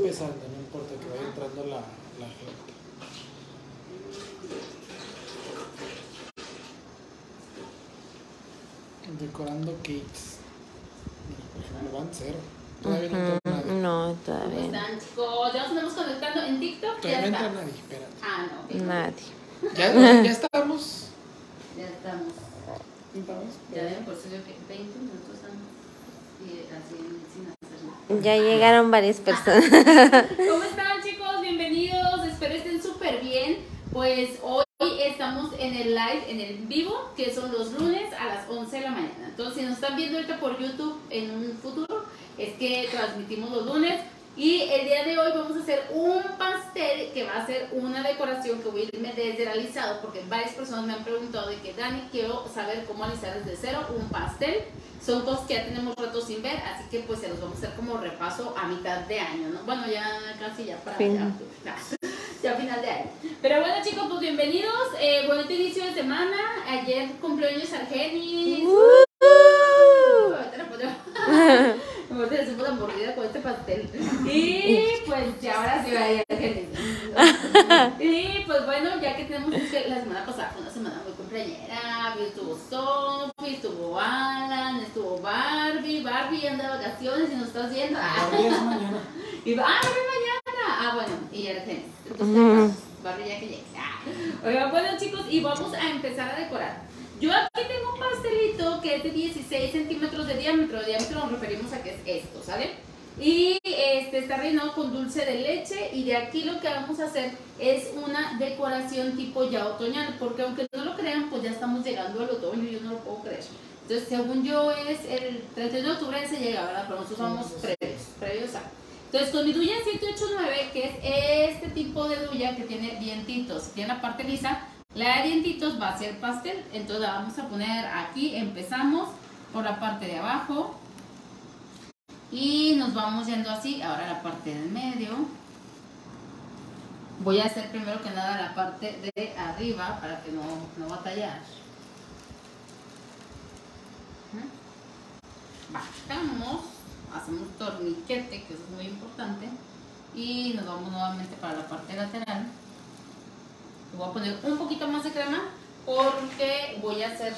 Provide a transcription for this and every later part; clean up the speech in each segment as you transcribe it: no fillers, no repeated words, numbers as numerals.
empezando, no importa que vaya entrando la gente. Decorando cakes. No van cero. Todavía no entra nadie. No, todavía. ¿Cómo están, chicos? Ya nos estamos conectando en TikTok. Todavía no entra nadie, espérate. Ah, no. Nadie. ¿Ya estamos? Ya estamos. Ya ven, por eso yo que 20 minutos estamos. Y así sin hacer nada. Ya llegaron varias personas. ¿Cómo están, chicos? Bienvenidos. Espero estén súper bien. Pues hoy estamos en el live, en el vivo, que son los lunes a las 11 de la mañana. Entonces, si nos están viendo ahorita por YouTube en un futuro, es que transmitimos los lunes. Y el día de hoy vamos a hacer un pastel que va a ser una decoración que voy a irme desde el alisado, porque varias personas me han preguntado de que, Dani, quiero saber cómo alisar desde cero un pastel. Son cosas que ya tenemos rato sin ver, así que pues se los vamos a hacer como repaso a mitad de año, ¿no? Bueno, ya casi ya para ya final de año. Pero bueno, chicos, pues bienvenidos. Bonito inicio de semana. Ayer cumpleaños Argenis. Ahorita le hacemos la mordida con este pastel. Y pues ya ahora sí va a ir Argenis. Y pues bueno, ya que tenemos que la semana pasada fue una semana muy cumpleañera. Estuvo Sophie, estuvo Alan, estuvo Barbie. Barbie anda de vacaciones y nos estás viendo. Barbie es mañana. Y va, ah, mañana. Ah, bueno, y Argenis. Entonces, Barbie ya que llegue. Oigan, bueno, chicos, y vamos a empezar a decorar. Yo aquí tengo un pastelito que es de 16 centímetros de diámetro. Nos referimos a que es esto, ¿sale? Y está rellenado con dulce de leche. Y de aquí lo que vamos a hacer es una decoración tipo ya otoñal. Porque aunque no lo crean, pues ya estamos llegando al otoño y yo no lo puedo creer. Entonces, según yo, es el 31 de octubre se llega, ¿verdad? Pero nosotros vamos previos a... Entonces, con mi duya 789, que es este tipo de duya que tiene dientitos, tiene la parte lisa. La de dientitos va a ser pastel, entonces la vamos a poner aquí. Empezamos por la parte de abajo y nos vamos yendo así. Ahora la parte del medio. Voy a hacer primero que nada la parte de arriba para que no batallar. Bajamos, hacemos un torniquete, que eso es muy importante, y nos vamos nuevamente para la parte lateral. Voy a poner un poquito más de crema porque voy a hacer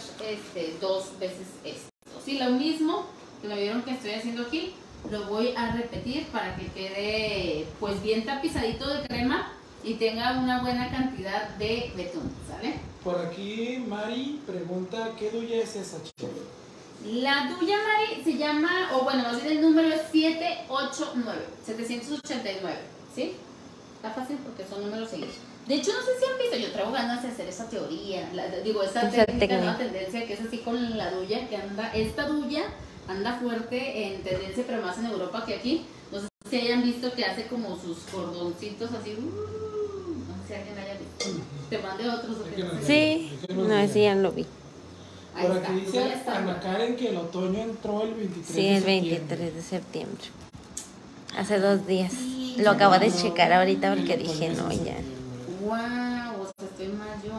dos veces esto. Sí, lo mismo que lo vieron que estoy haciendo aquí, lo voy a repetir para que quede pues bien tapizadito de crema y tenga una buena cantidad de betún, ¿sale? Por aquí Mari pregunta, ¿qué duya es esa, chica? La duya, Mari, se llama, o bueno, más bien el número es 789, ¿sí? Está fácil porque son números seguidos. De hecho, no sé si han visto, yo traigo ganas de hacer esa teoría, esa técnica, ¿no? Tendencia que es así con la duya, que anda, esta duya anda fuerte en tendencia, pero más en Europa que aquí. No sé si hayan visto que hace como sus cordoncitos así, no sé si alguien haya visto. Te mandé otros. Sí, no, sí, ya lo vi. Ahí por aquí está. Dice Ana Karen que el otoño entró el 23 de septiembre. Sí, el 23 de septiembre. Hace 2 días. Sí, lo acabo de checar ahorita porque dije, no, ya. Wow, o sea, estoy mal yo.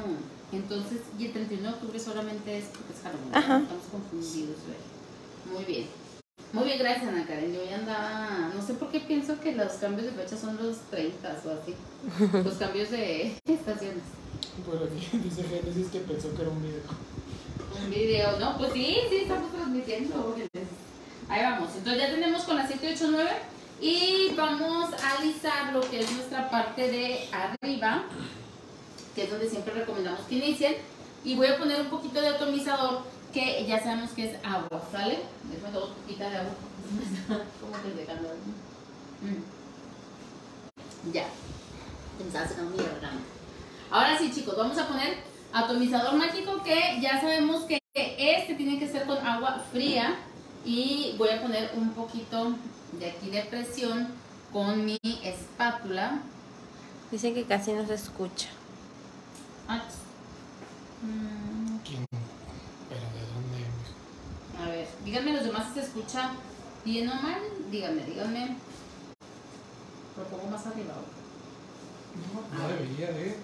Entonces, y el 31 de octubre solamente es porque es Halloween. Ajá. Estamos confundidos, güey. Muy bien. Muy bien, gracias, Ana Karen. Yo ya andaba, no sé por qué pienso que los cambios de fecha son los 30 o así. Los cambios de estaciones. Por aquí dice Génesis que pensó que era un video. Un video, ¿no? Pues sí, sí, estamos transmitiendo. Ahí vamos. Entonces ya tenemos con la 789. Y vamos a alisar lo que es nuestra parte de arriba, que es donde siempre recomendamos que inicien. Y voy a poner un poquito de atomizador, que ya sabemos que es agua, ¿sale? Déjame dos poquitas de agua. Como que de calor. Ya. Ahora sí, chicos, vamos a poner atomizador mágico, que ya sabemos que este tiene que ser con agua fría. Y voy a poner un poquito de aquí de presión con mi espátula. Dicen que casi no se escucha. ¿Quién? ¿Pero de dónde? A ver, díganme los demás si se escucha bien o mal. Díganme. Lo pongo más arriba. No debería de.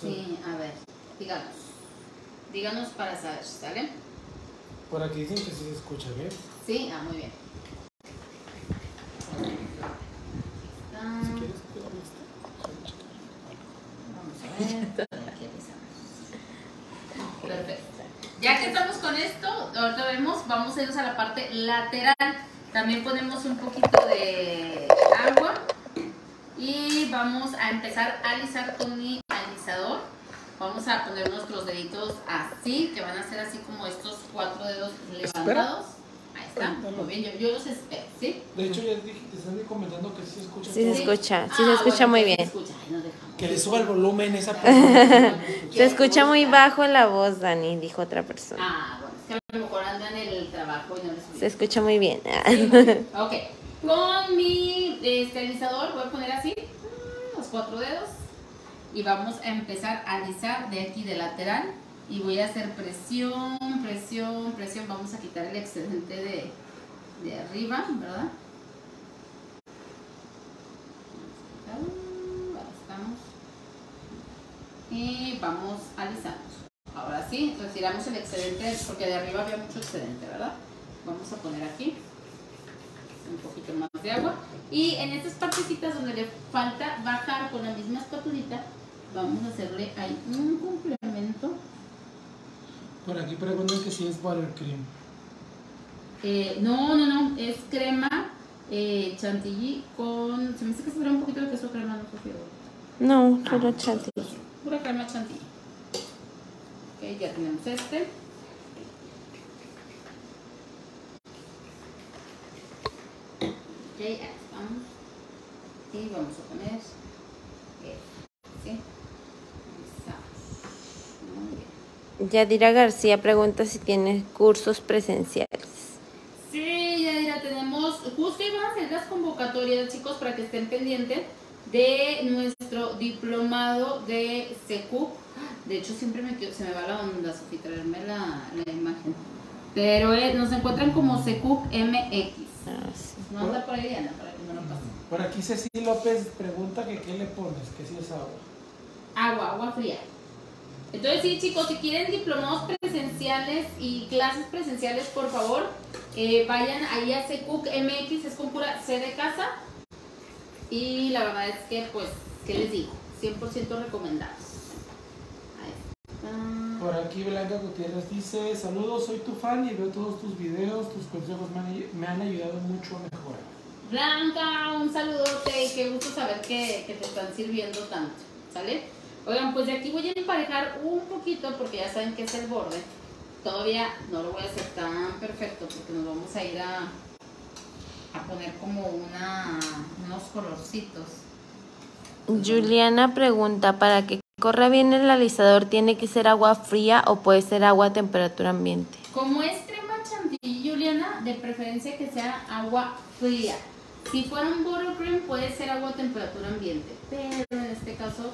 Sí, a ver, díganos para saber, ¿sale? Por aquí dicen que sí se escucha bien. Sí, muy bien. Perfecto. Ya que estamos con esto, ahorita vemos, vamos a irnos a la parte lateral. También ponemos un poquito de agua y vamos a empezar a alisar con mi alisador. Vamos a poner nuestros deditos así, que van a ser así como estos 4 dedos levantados. Ahí está, muy bien, yo los espero, ¿sí? De hecho, ya te están comentando que sí se escucha. Sí, todo. Se escucha, sí, se escucha, bueno, muy bien. Se escucha. Ay, no, que le suba el volumen esa persona. Se escucha muy bajo la voz, Dani, dijo otra persona. Ah, bueno, es que a lo mejor andan en el trabajo y no les. Se escucha muy bien. Sí, ok, con mi esterilizador voy a poner así, los 4 dedos. Y vamos a empezar a alisar de aquí de lateral. Y voy a hacer presión, presión, presión. Vamos a quitar el excedente de arriba, ¿verdad? Estamos. Y vamos alisando. Ahora sí, retiramos el excedente porque de arriba había mucho excedente, ¿verdad? Vamos a poner aquí un poquito más de agua. Y en estas partecitas donde le falta bajar con la misma espatulita, vamos a hacerle ahí un complemento. Por aquí preguntan que si es buttercream. No, no, no. Es crema chantilly con... Se me hace que se trae un poquito de queso crema, no prefiero. No, solo chantilly. Pura crema chantilly. Ok, ya tenemos este. Ok, ahí estamos. Y vamos a poner... ¿sí? Yadira García pregunta si tienes cursos presenciales. Sí, Yadira, tenemos, justo iban a hacer las convocatorias, chicos, para que estén pendientes de nuestro diplomado de CQ. De hecho, siempre se me va la onda, Sophie, traerme la imagen. Pero nos encuentran como CQMX. Ah, sí. No anda por ahí, Diana, para que no lo pase. Por aquí Ceci López pregunta que qué le pones, que si es agua. Agua, agua fría. Entonces sí, chicos, si quieren diplomados presenciales y clases presenciales, por favor, vayan ahí a CQMX, es con pura C de casa. Y la verdad es que, pues, ¿qué les digo? 100% recomendados. Ahí. Por aquí Blanca Gutiérrez dice, saludos, soy tu fan y veo todos tus videos, tus consejos me han ayudado mucho a mejorar. Blanca, un saludote y qué gusto saber que te están sirviendo tanto, ¿sale? Oigan, pues de aquí voy a emparejar un poquito porque ya saben que es el borde. Todavía no lo voy a hacer tan perfecto porque nos vamos a ir a poner como unos colorcitos. Juliana pregunta, ¿para que corra bien el alisador tiene que ser agua fría o puede ser agua a temperatura ambiente? Como es crema chantilly, Juliana, de preferencia que sea agua fría. Si fuera un buttercream puede ser agua a temperatura ambiente, pero en este caso...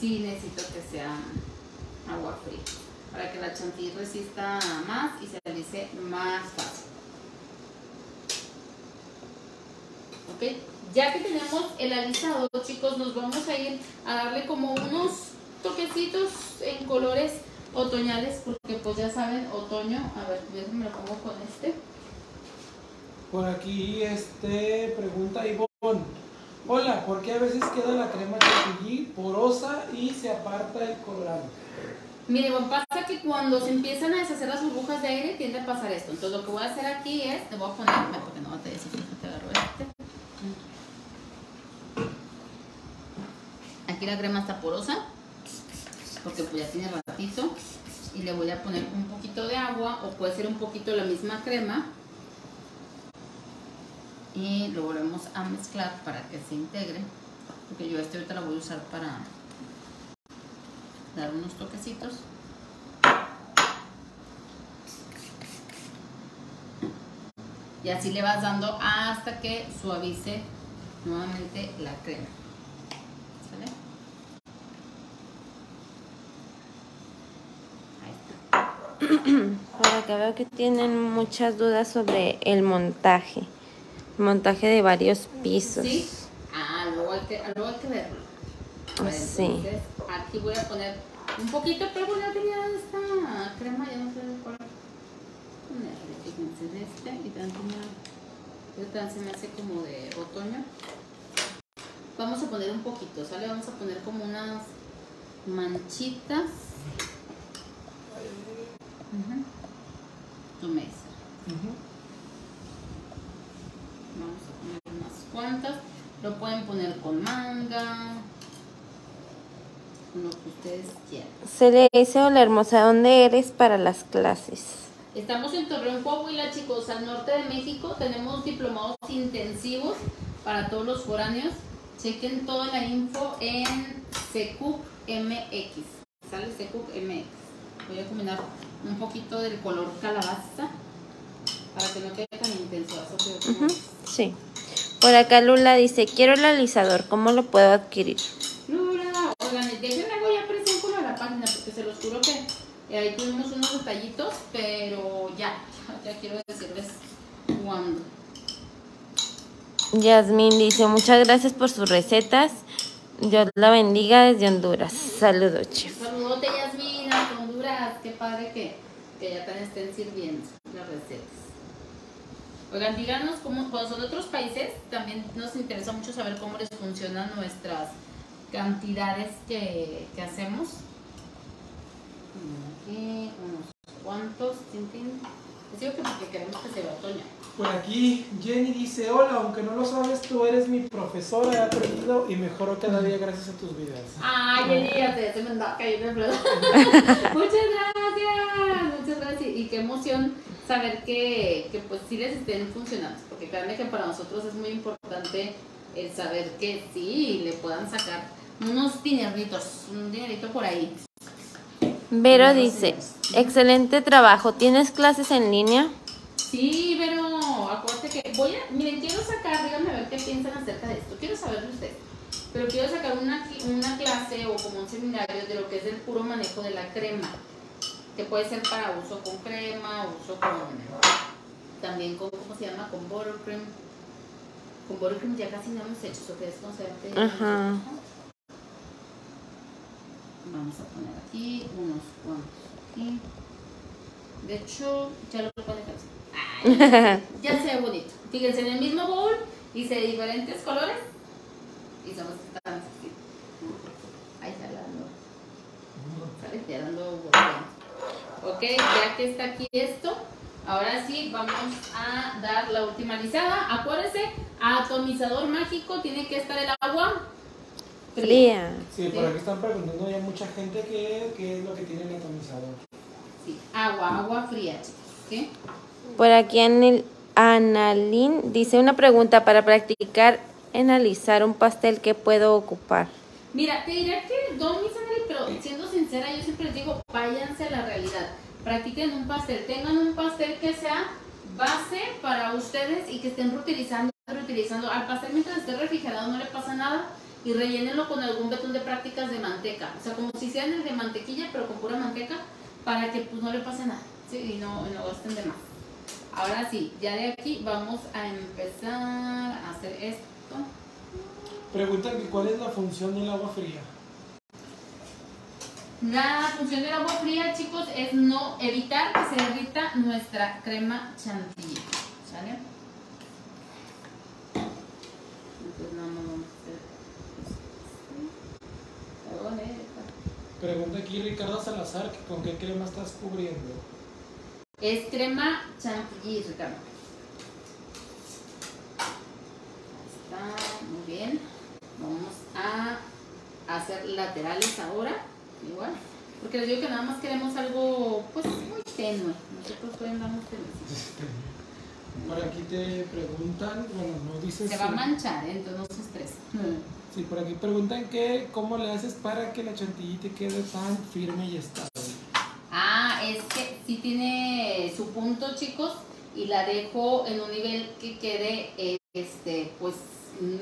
sí necesito que sea agua fría para que la chantilly resista más y se realice más fácil. Ok, ya que tenemos el alisado, chicos, nos vamos a ir a darle como unos toquecitos en colores otoñales porque pues ya saben, otoño. A ver, yo me lo pongo con este. Por aquí pregunta Ivón. Hola, ¿por qué a veces queda la crema chantilly porosa y se aparta el colorante? Mire, pasa que cuando se empiezan a deshacer las burbujas de aire tiende a pasar esto. Entonces lo que voy a hacer aquí es, te voy a poner, porque no te deshacer, te agarro este. Aquí la crema está porosa, porque pues ya tiene ratito. Y le voy a poner un poquito de agua, o puede ser un poquito la misma crema. Y lo volvemos a mezclar para que se integre, porque yo ahorita la voy a usar para dar unos toquecitos. Y así le vas dando hasta que suavice nuevamente la crema. ¿Sale? Ahí está. Ahora que veo que tienen muchas dudas sobre el montaje. Montaje de varios pisos. Sí. Ah, luego hay que verlo. Pues sí. Entonces, aquí voy a poner un poquito, pero ya tenía esta crema, ya no sé cuál ponerle. Fíjense de este y también se me hace como de otoño. Vamos a poner un poquito, ¿sale? Vamos a poner como unas manchita. Tome esa. Vamos a poner unas cuantas. Lo pueden poner con manga, con lo que ustedes quieran. Celeste, hola hermosa, ¿dónde eres para las clases? Estamos en Torreón, Coahuila, chicos, al norte de México. Tenemos diplomados intensivos para todos los foráneos. Chequen toda la info en CQMX. Sale CQMX. Voy a combinar un poquito del color calabaza para que no quede tan intenso. Sí. Por acá Lula dice, quiero el alisador, ¿cómo lo puedo adquirir? Lula, oigan, déjenme hago ya presión con la página porque se los juro que... ahí tuvimos unos detallitos, pero ya quiero decirles cuándo. Yasmín dice, muchas gracias por sus recetas. Dios la bendiga desde Honduras. Saludos, chef. Saludote, Yasmín, a Honduras. Qué padre que ya te estén sirviendo las recetas. Oigan, díganos cómo, cuando son de otros países, también nos interesa mucho saber cómo les funcionan nuestras cantidades que hacemos. Aquí unos cuantos, tintín. Les digo que porque queremos que se vea Toña. Por aquí Jenny dice, hola, aunque no lo sabes, tú eres mi profesora, he aprendido y mejoro cada día gracias a tus videos. Ay, Jenny, ya te me andaba cayendo en verdad. Muchas gracias. Y qué emoción saber que pues sí les estén funcionando, porque créanme que para nosotros es muy importante el saber que sí le puedan sacar unos dineritos, un dinerito por ahí. Vero dice, excelente trabajo, ¿tienes clases en línea? Sí, Vero, acuérdate que voy a, miren, quiero sacar, díganme a ver qué piensan acerca de esto, quiero saber de ustedes, pero quiero sacar una clase o como un seminario de lo que es el puro manejo de la crema, que puede ser para uso con crema, uso con, también con, ¿cómo se llama? Con buttercream. Con buttercream ya casi no hemos hecho, ¿qué es conocerte? Ajá. Vamos a poner aquí unos cuantos aquí. De hecho, ya lo pueden hacer. Ya se ve bonito. Fíjense, en el mismo bowl hice diferentes colores. Y somos tan así. Ahí está dando. Ok, ya que está aquí esto, ahora sí vamos a dar la última alisada. Acuérdense, atomizador mágico, tiene que estar el agua fría. Sí, por aquí están preguntando ya mucha gente qué es lo que tiene el atomizador. Sí, agua fría, chicos. ¿Qué? Por aquí en el Analín dice una pregunta para practicar en alisar un pastel que puedo ocupar. Mira, te diré que don mis Analín, pero siendo sincera, yo siempre les digo, váyanse a la realidad. Practiquen un pastel, tengan un pastel que sea base para ustedes y que estén reutilizando. Al pastel mientras esté refrigerado no le pasa nada. Y rellénenlo con algún betún de prácticas de manteca. O sea, como si sean el de mantequilla, pero con pura manteca, para que pues no le pase nada, ¿sí? Y no gasten de más. Ahora sí, ya de aquí vamos a empezar a hacer esto. Preguntan que cuál es la función del agua fría. La función del agua fría, chicos, es no evitar que se derrita nuestra crema chantilly. ¿Sale? Entonces vamos a hacer. Pregunta aquí Ricardo Salazar, ¿con qué crema estás cubriendo? Es crema chantilly, Ricardo. Ahí está, muy bien. Vamos a hacer laterales ahora, igual. Porque les digo que nada más queremos algo, pues, muy tenue. Nosotros pueden darnos tenue. Por aquí te preguntan, bueno, no dices... Se va a manchar, entonces no se estresen. Sí, por aquí preguntan que cómo le haces para que la chantilly te quede tan firme y estable. Ah, es que sí tiene su punto, chicos, y la dejo en un nivel que quede, pues,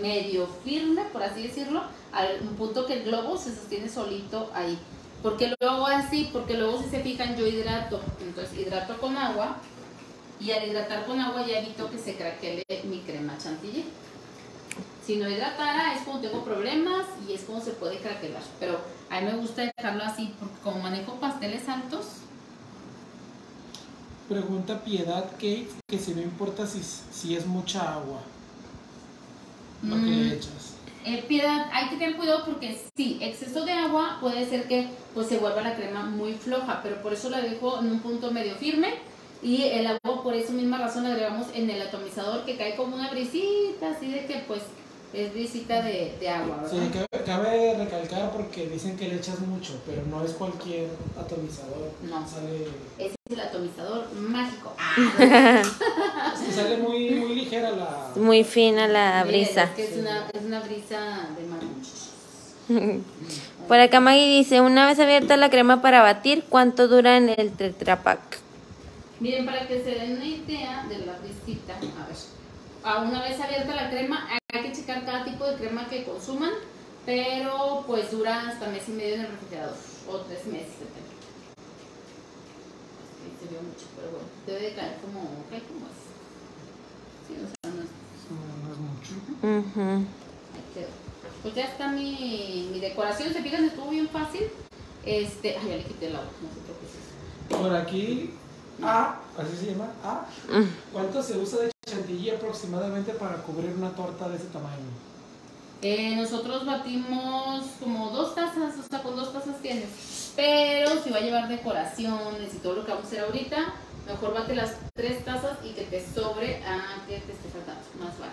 medio firme, por así decirlo, a un punto que el globo se sostiene solito ahí. Porque luego así, porque luego si se fijan yo hidrato, entonces hidrato con agua, y al hidratar con agua ya evito que se craquele mi crema chantilly. Si no hidratara es cuando tengo problemas y es cuando se puede craquelar. Pero a mí me gusta dejarlo así porque como manejo pasteles altos. Pregunta Piedad Kate que si no importa si es mucha agua. ¿Para qué le echas? Piedad, hay que tener cuidado porque sí, exceso de agua puede ser que pues se vuelva la crema muy floja, pero por eso la dejo en un punto medio firme. Y el agua, por esa misma razón, la agregamos en el atomizador, que cae como una brisita, así de que pues es brisita de agua, ¿verdad? Sí, cabe recalcar porque dicen que le echas mucho, pero no es cualquier atomizador. No, sale... es el atomizador mágico. ¡Ah! Es que sale muy, muy ligera la... Muy fina la brisa. Es que es, sí, es una brisa de mar. Por acá Maggie dice, una vez abierta la crema para batir, ¿cuánto dura en el Tetra Pak? Miren, para que se den una idea de la brisita, a ver, una vez abierta la crema, hay que checar cada tipo de crema que consuman, pero pues dura hasta mes y medio en el refrigerador, o 3 meses, depende. Sí, se ve mucho, pero bueno, debe de caer como, ¿qué? Como es. Sí, o sea, no es mucho. Uh-huh. Ahí quedó. Pues ya está mi decoración, se fijan, estuvo bien fácil. Ay, ya le quité el agua, no sé por qué es eso. Por aquí... Ah, así se llama. Ah, ¿cuánto se usa de chantilly aproximadamente para cubrir una torta de ese tamaño? Nosotros batimos como 2 tazas, o sea, con 2 tazas tienes. Pero si va a llevar decoraciones y todo lo que vamos a hacer ahorita, mejor bate las 3 tazas y que te sobre a que te esté faltando. Más vale.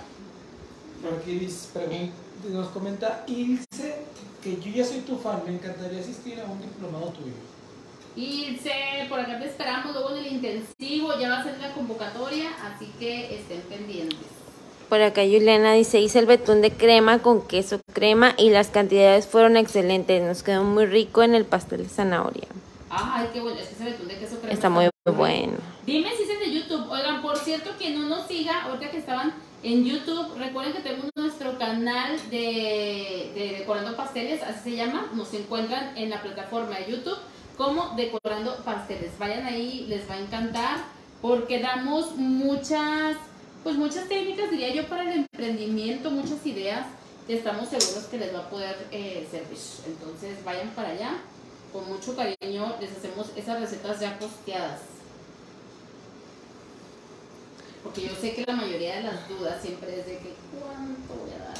Por aquí nos comenta Ilse que yo ya soy tu fan, me encantaría asistir a un diplomado tuyo. Ilse, por acá te esperamos luego en el intensivo, ya va a ser la convocatoria, así que estén pendientes. Por acá Juliana dice, hice el betún de crema con queso crema y las cantidades fueron excelentes, nos quedó muy rico en el pastel de zanahoria. Ay, qué bueno, es que ese betún de queso crema está muy bueno. Dime si es el de YouTube. Oigan, por cierto, quien no nos siga, ahorita que estaban en YouTube, recuerden que tenemos nuestro canal de Decorando Pasteles, así se llama, nos encuentran en la plataforma de YouTube como Decorando Pasteles. Vayan ahí, les va a encantar, porque damos muchas técnicas, diría yo, para el emprendimiento, muchas ideas que estamos seguros que les va a poder servir. Entonces vayan para allá, con mucho cariño les hacemos esas recetas ya posteadas, porque yo sé que la mayoría de las dudas siempre es de que ¿cuánto voy a dar?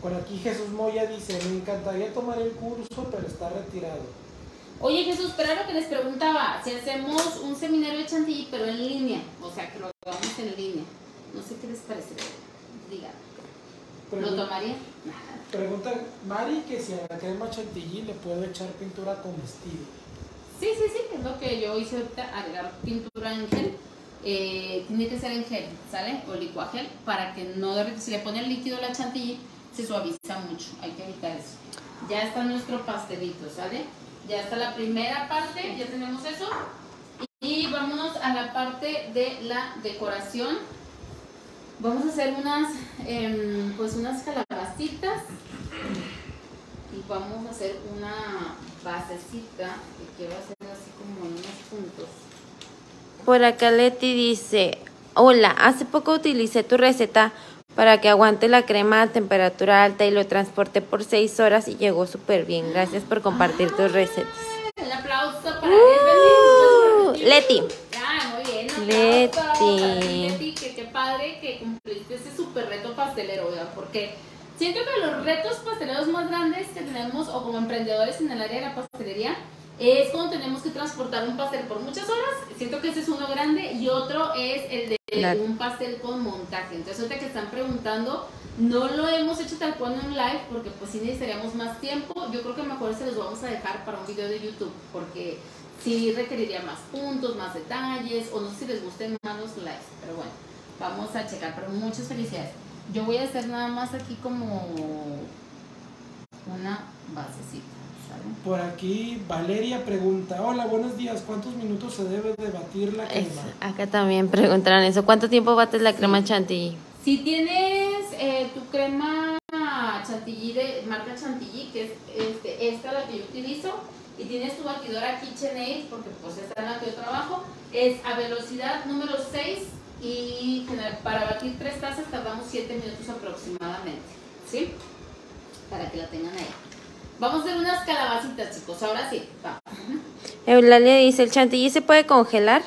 Por aquí Jesús Moya dice, me encantaría tomar el curso, pero está retirado. Oye Jesús, pero era lo que les preguntaba, si hacemos un seminario de chantilly, pero en línea, o sea, que lo hagamos en línea, no sé qué les parece, díganme, ¿lo tomaría? Nada. Pregunta Mari que si a la crema chantilly le puedo echar pintura comestible. Sí, sí, sí, es lo que yo hice ahorita, agregar pintura en gel, tiene que ser en gel, ¿sale? O licuagel, para que no derrite, si le pone el líquido a la chantilly, se suaviza mucho, hay que evitar eso. Ya está nuestro pastelito, ¿sale? Ya está la primera parte, ya tenemos eso. Y vámonos a la parte de la decoración. Vamos a hacer unas calabacitas. Y vamos a hacer una basecita que quiero hacer así como en unos puntos. Por acá Leti dice, hola, hace poco utilicé tu receta para que aguante la crema a temperatura alta y lo transporté por 6 horas y llegó súper bien. Gracias por compartir tus recetas. El aplauso para Leti. Ah, muy bien. Leti, qué padre que cumpliste ese súper reto pastelero, ¿verdad? Porque siento que los retos pasteleros más grandes que tenemos, o como emprendedores en el área de la pastelería, es cuando tenemos que transportar un pastel por muchas horas. Siento que ese es uno grande, y otro es el de un pastel con montaje. Entonces ahorita que están preguntando, no lo hemos hecho tal cual en un live, porque pues sí necesitaríamos más tiempo. Yo creo que mejor se los vamos a dejar para un video de YouTube, porque sí requeriría más puntos, más detalles, o no sé si les gusten más los lives, pero bueno, vamos a checar. Pero muchas felicidades. Yo voy a hacer nada más aquí como una basecita. Por aquí Valeria pregunta, hola, buenos días, ¿cuántos minutos se debe de batir la crema? Acá también preguntaron eso, ¿cuánto tiempo bates la crema chantilly? Si tienes tu crema chantilly de marca Chantilly, que es esta la que yo utilizo, y tienes tu batidora KitchenAid, porque pues esta es la que yo trabajo, es a velocidad número 6, y para batir 3 tazas tardamos 7 minutos aproximadamente, ¿sí? Para que la tengan ahí. Vamos a hacer unas calabacitas, chicos, ahora sí, vamos. Eulalia dice, ¿el chantilly se puede congelar?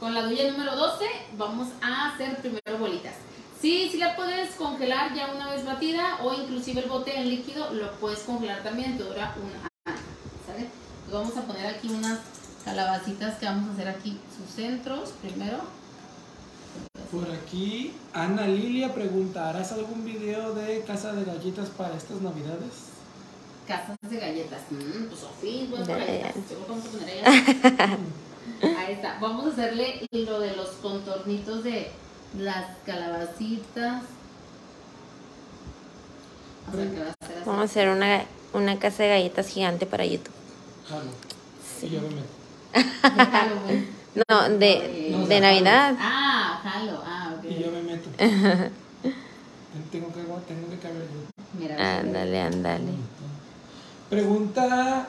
Con la duya número 12 vamos a hacer primero bolitas. Sí, sí la puedes congelar ya una vez batida, o inclusive el bote en líquido lo puedes congelar también, te dura un año, ¿sale? Vamos a poner aquí unas calabacitas que vamos a hacer aquí sus centros primero. Por aquí, Ana Lilia pregunta, ¿harás algún video de Casa de Galletas para estas navidades? Casas de galletas, pues Sophie, bueno, galletas, vamos a poner ahí. Ahí está, vamos a hacerle lo de los contornitos de las calabacitas. O sea, vamos a hacer una casa de galletas gigante para YouTube. Claro. Sí. Yo me no, de Navidad. Ah, jalo. Ah, ok. Y yo me meto. Tengo que caber yo. Mira, ándale, ándale. Pregunta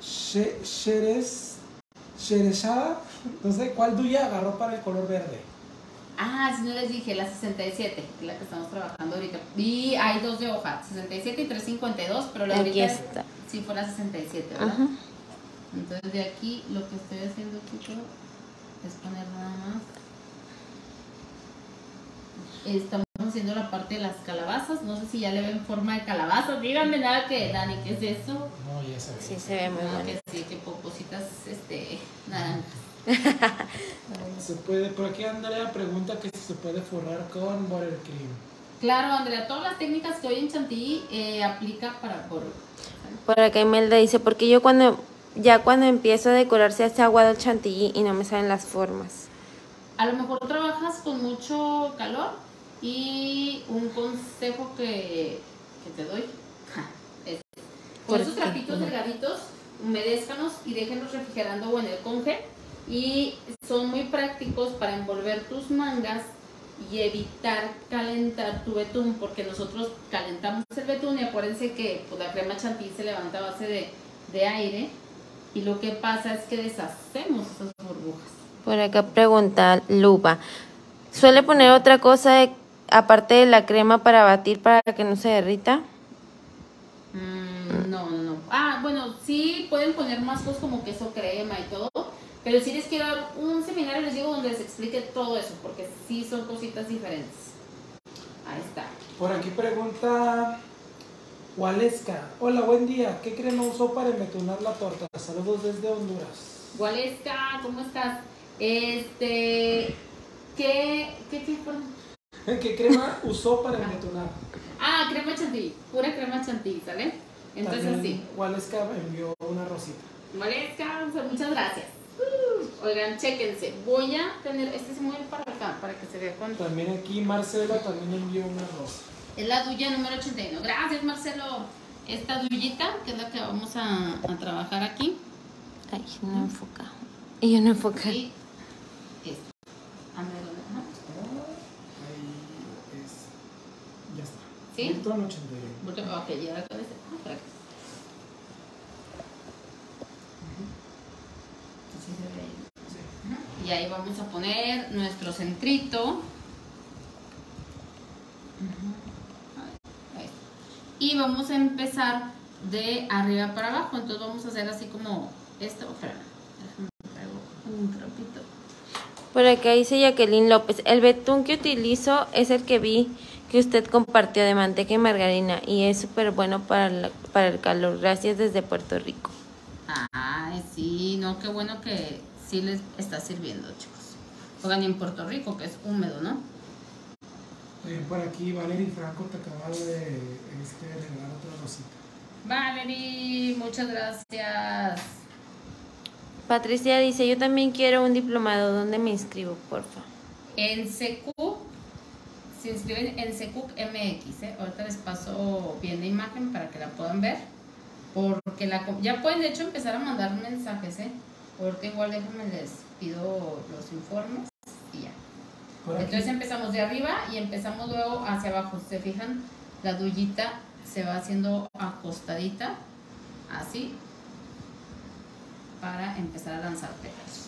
Shereshada, no sé, ¿cuál duya agarró para el color verde? Ah, si no les dije, la 67, la que estamos trabajando ahorita. Y hay dos de hoja, 67 y 352, pero la ahorita está. Sí fue la 67, ¿verdad? Ajá. Entonces de aquí lo que estoy haciendo, chicos, es poner nada más. Estamos haciendo la parte de las calabazas, no sé si ya le ven forma de calabaza, díganme nada que Dani, ¿qué es eso? No, ya se ve. Sí, se ve muy bien. Sí, que popositas, naranjas. Se puede, por aquí Andrea pregunta que si se puede forrar con buttercream. Claro, Andrea, todas las técnicas que hoy en Chantilly aplica para forrar. Por acá Imelda dice, porque yo cuando empiezo a decorar se hace aguado el Chantilly y no me salen las formas. A lo mejor trabajas con mucho calor. Y un consejo que te doy, es, con esos trapitos delgaditos, humedézcanos y déjenlos refrigerando o en el conge. Y son muy prácticos para envolver tus mangas y evitar calentar tu betún, porque nosotros calentamos el betún y acuérdense que pues, la crema chantilly se levanta a base de aire. Y lo que pasa es que deshacemos esas burbujas. Por acá pregunta Luba, ¿suele poner otra cosa aparte de la crema para batir para que no se derrita? No. Ah, bueno, sí pueden poner más cosas como queso crema y todo, pero sí les quiero dar un seminario, les digo, donde les explique todo eso, porque sí son cositas diferentes. Ahí está. Por aquí pregunta Waleska. Hola, buen día. ¿Qué crema usó para embetunar la torta? Saludos desde Honduras. Waleska, ¿cómo estás? ¿Qué crema usó para embetunar? Ah, crema chantilly, pura crema chantilly, ¿sale? Entonces también, sí. Waleska envió una rosita. Waleska, muchas gracias. Oigan, chéquense, voy a tener, este se mueve para acá, para que se vea cuánto. También aquí Marcelo también envió una rosa. Es la duya número 81. Gracias Marcelo. Esta duyita, que es la que vamos a trabajar aquí. Ay, no enfoca. Y yo no enfoca. Sí. ¿Sí? Milton 81. Ok, ya la cabeza. Y ahí vamos a poner nuestro centrito. Y vamos a empezar de arriba para abajo. Entonces vamos a hacer así como esto. Un trapito. Por acá dice Jacqueline López, el betún que utilizo es el que vi que usted compartió de manteca y margarina y es súper bueno para el calor. Gracias desde Puerto Rico. Ay, sí, no, qué bueno que sí les está sirviendo, chicos. Oigan, en Puerto Rico, que es húmedo, ¿no? Por aquí, Valeria Franco te acaba de regalar otra rosita. Valeria, muchas gracias. Patricia dice, yo también quiero un diplomado. ¿Dónde me inscribo, porfa? En CQ. Se inscriben en CQMX, ¿eh? Ahorita les paso bien la imagen para que la puedan ver, porque ya pueden de hecho empezar a mandar mensajes, ahorita igual déjenme les pido los informes y ya. Entonces empezamos de arriba y empezamos luego hacia abajo. Se fijan, la duyita se va haciendo acostadita así para empezar a lanzar pelos.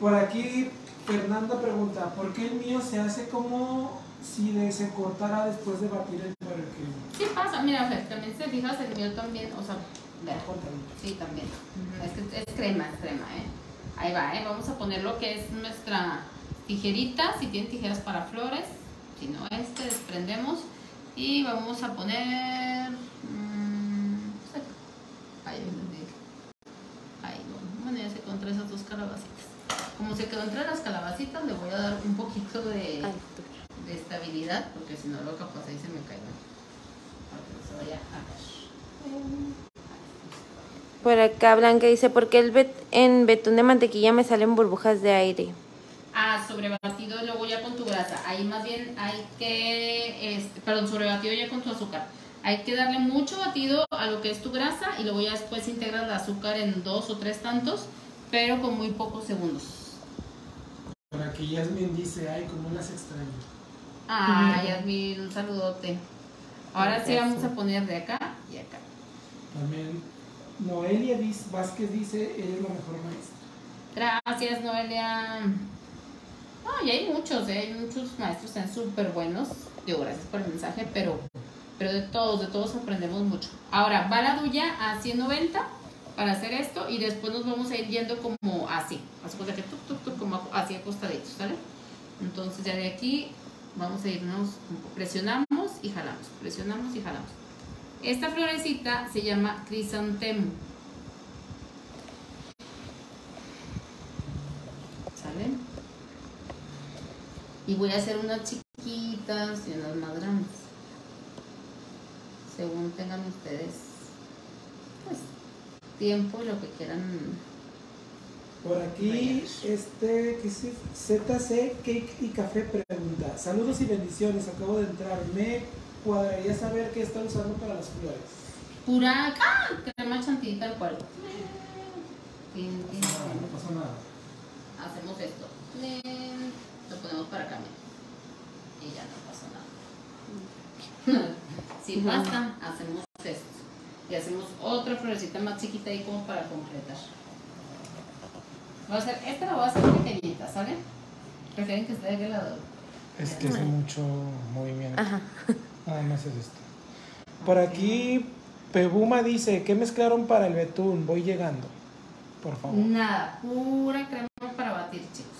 Por aquí Fernanda pregunta, ¿por qué el mío se hace como si se cortara después de batir el buttercream? Sí pasa, mira Fer, también se fijas, el mío también, o sea, vea, sí también, es crema, ahí va, vamos a poner lo que es nuestra tijeritas, si tienen tijeras para flores, si no, desprendemos y vamos a poner ahí bueno, ya se encontré esas dos calabacitas. Como se quedó entre las calabacitas, le voy a dar un poquito de estabilidad, porque si no, lo capaz ahí se me caiga. Para que no se vaya a ver. Por acá Blanca dice, ¿por qué en betún de mantequilla me salen burbujas de aire? Ah, sobrebatido luego ya con tu grasa. Ahí más bien hay que, perdón, sobrebatido ya con tu azúcar. Hay que darle mucho batido a lo que es tu grasa y luego ya después integras el azúcar en 2 o 3 tantos, pero con muy pocos segundos. Por aquí Yasmín dice, ay, cómo las extraño. Ah, Yasmín, un saludote. Ahora sí vamos a poner de acá y acá. También Noelia Vázquez dice, ella es la mejor maestra. Gracias, Noelia. No, y hay muchos maestros que están súper buenos. Digo, gracias por el mensaje, pero de todos aprendemos mucho. Ahora, va la duya a 190 para hacer esto y después nos vamos a ir yendo como así. Así que como así acostaditos, ¿sale? Entonces ya de aquí vamos a irnos, presionamos y jalamos, presionamos y jalamos. Esta florecita se llama crisantemo. ¿Sale? Y voy a hacer unas chiquitas y unas más grandes, según tengan ustedes pues tiempo y lo que quieran. Por aquí ZC Cake y Café pregunta, saludos y bendiciones, acabo de entrar, me cuadraría saber qué están usando para las flores. Pura crema chantilly tal cual. No pasa nada, hacemos esto, lo ponemos para acá y ya no pasa nada. Si basta, hacemos esto y hacemos otra florecita más chiquita ahí como para completar. Voy a hacer, esta la voy a hacer pequeñita, ¿sale? Prefieren que esté de qué lado. Es que es mucho movimiento. Ajá. Nada más es esto. Por aquí Pebuma dice, ¿qué mezclaron para el betún? Voy llegando, por favor. Nada, pura crema para batir, chicos.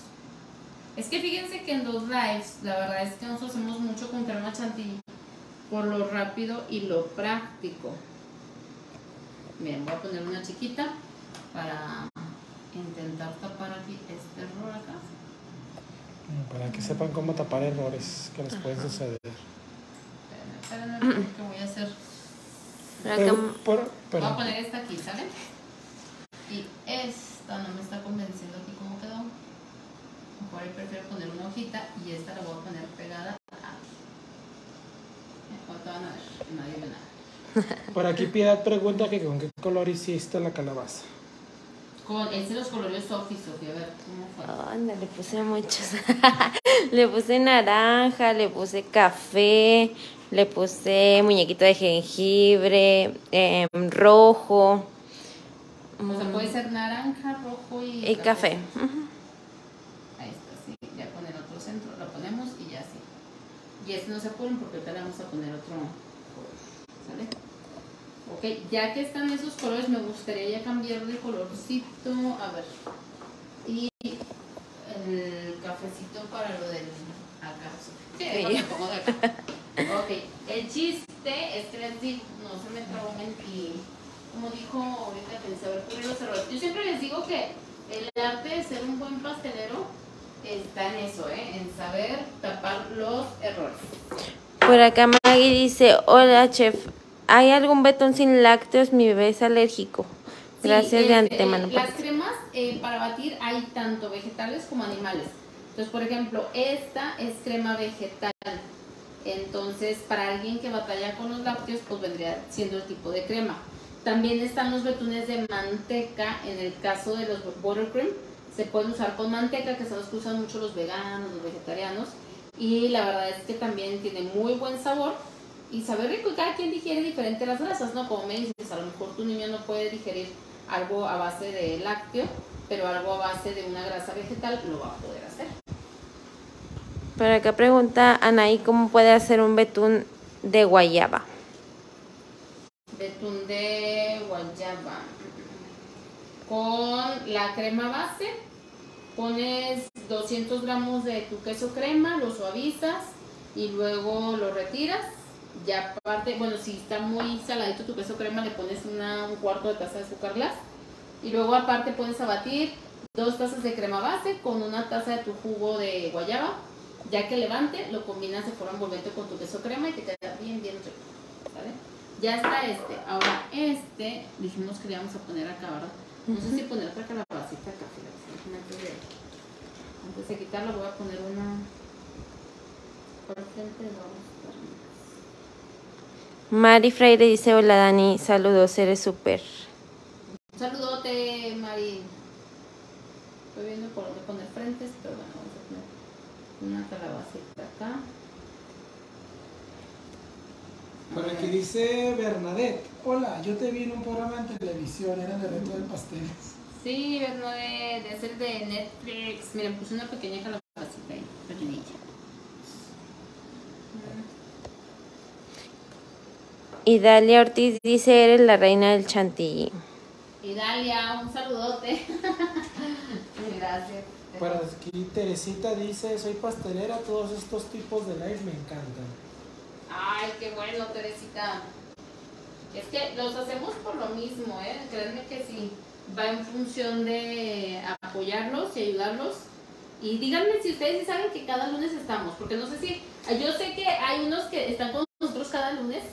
Es que fíjense que en los lives, la verdad es que nosotros hacemos mucho con crema chantilly por lo rápido y lo práctico. Bien, voy a poner una chiquita para intentar tapar aquí este error acá. Para que sepan cómo tapar errores que les pueden suceder. Esperen, que voy a hacer. Voy a poner esta aquí, ¿sale? Y esta no me está convenciendo aquí cómo quedó. Mejor ahí prefiero poner una hojita y esta la voy a poner pegada aquí. Por aquí Piedad pregunta que con qué color hiciste la calabaza. Con ese los colores Sophie, a ver cómo fue. Anda, le puse muchos. Le puse naranja, le puse café, le puse muñequito de jengibre, rojo. O sea, puede ser naranja, rojo y café. Ahí está, sí. Ya con el otro centro lo ponemos y ya sí. Y este no se apuren porque ahorita le vamos a poner otro color, ¿sale? Ok, ya que están esos colores, me gustaría ya cambiar de colorcito, a ver. Y el cafecito para lo del acá. Sí. Lo pongo de acá. Ok, el chiste es que les digo, no se me trabó mentir. Como dijo ahorita, pensé haber cubierto los errores. Yo siempre les digo que el arte de ser un buen pastelero está en eso, en saber tapar los errores. Por acá Maggie dice, hola chef, ¿hay algún betún sin lácteos? Mi bebé es alérgico. Gracias de antemano. Las cremas para batir hay tanto vegetales como animales. Entonces, por ejemplo, esta es crema vegetal. Entonces, para alguien que batalla con los lácteos, pues vendría siendo el tipo de crema. También están los betunes de manteca, en el caso de los buttercream. Se pueden usar con manteca, que son los que usan mucho los veganos, los vegetarianos. Y la verdad es que también tiene muy buen sabor y sabe rico. Y cada quien digiere diferente las grasas, ¿no? Como me dices, a lo mejor tu niño no puede digerir algo a base de lácteo, pero algo a base de una grasa vegetal lo va a poder hacer. Por acá pregunta Anaí, ¿cómo puede hacer un betún de guayaba? Betún de guayaba. Con la crema base pones 200 gramos de tu queso crema, lo suavizas y luego lo retiras. Ya aparte, bueno, si está muy saladito tu queso crema, le pones un cuarto de taza de azúcar glass. Y luego aparte pones a batir 2 tazas de crema base con 1 taza de tu jugo de guayaba. Ya que levante, lo combinas de forma envolvente con tu queso crema y te queda bien, bien rico, ¿vale? Ya está este. Ahora este, dijimos que le íbamos a poner acá, ¿verdad? No sé si poner otra calabacita acá, fíjate. Antes de quitarla voy a poner una por frente de dos. Mari Freire dice, hola Dani, saludos, eres súper. Un saludote, Mari. Estoy viendo por dónde poner frentes, pero bueno, vamos a poner una calabacita acá. Por aquí dice Bernadette, hola, yo te vi en un programa en televisión, era de reto de pasteles. Sí, Bernadette, es el de Netflix. Mira, puse una pequeña calabacita ahí, pequeñita. Y Dalia Ortiz dice, eres la reina del chantilly. Y Dalia, un saludote. Gracias. Por aquí Teresita dice, soy pastelera, todos estos tipos de live me encantan. Ay, qué bueno, Teresita. Es que los hacemos por lo mismo, ¿eh? Créanme que sí, va en función de apoyarlos y ayudarlos. Y díganme si ustedes sí saben que cada lunes estamos, porque no sé si... Yo sé que hay unos que están con nosotros cada lunes,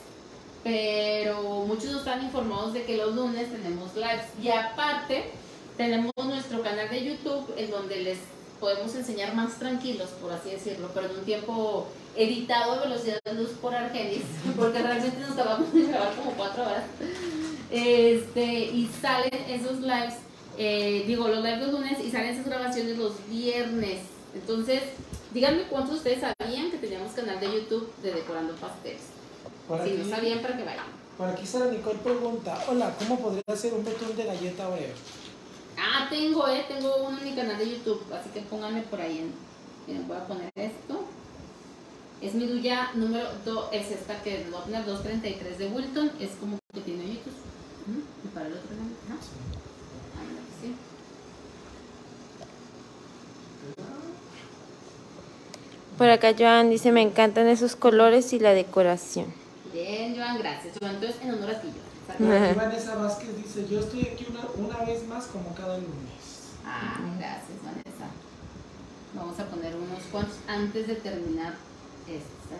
pero muchos no están informados de que los lunes tenemos lives. Y aparte, tenemos nuestro canal de YouTube en donde les podemos enseñar más tranquilos, por así decirlo, pero en un tiempo editado a velocidad de luz por Argenis, porque realmente nos acabamos de grabar como 4 horas. Y salen esos lives, digo, los lives los lunes, y salen esas grabaciones los viernes. Entonces, díganme cuántos de ustedes sabían que teníamos canal de YouTube de Decorando Pasteles. Si no sabían, para que vayan. Por aquí Sara Nicole pregunta, hola, ¿cómo podría hacer un betún de galleta Oreo? Ah, tengo uno en mi canal de YouTube, así que pónganme por ahí miren, voy a poner esto. Es mi duya número 2, es esta que voy a poner, 233 de Wilton, es como que tiene hoyitos. Y para el otro lado, ¿no? Sí. Por acá Joan dice, me encantan esos colores y la decoración. Bien, Joan, gracias. Joan, entonces en honor a ti, Joan. Aquí Vanessa Vázquez dice, yo estoy aquí una vez más como cada lunes. Ah, gracias, Vanessa. Vamos a poner unos cuantos antes de terminar esta.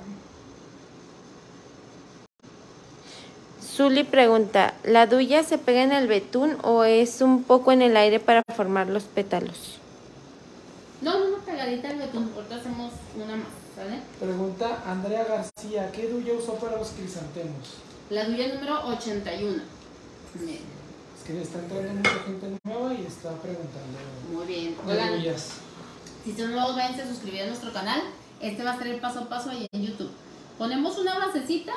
Zuli pregunta, ¿la duya se pega en el betún o es un poco en el aire para formar los pétalos? No, una pegadita al betún, ahorita hacemos una más, ¿vale? Pregunta Andrea García, ¿qué duya usó para los crisantemos? La duya número 81. Bien. Es que está entrando mucha gente nueva y está preguntando. Muy bien. Oigan, si son nuevos, vayan a suscribir a nuestro canal. Este va a ser el paso a paso ahí en YouTube. Ponemos una basecita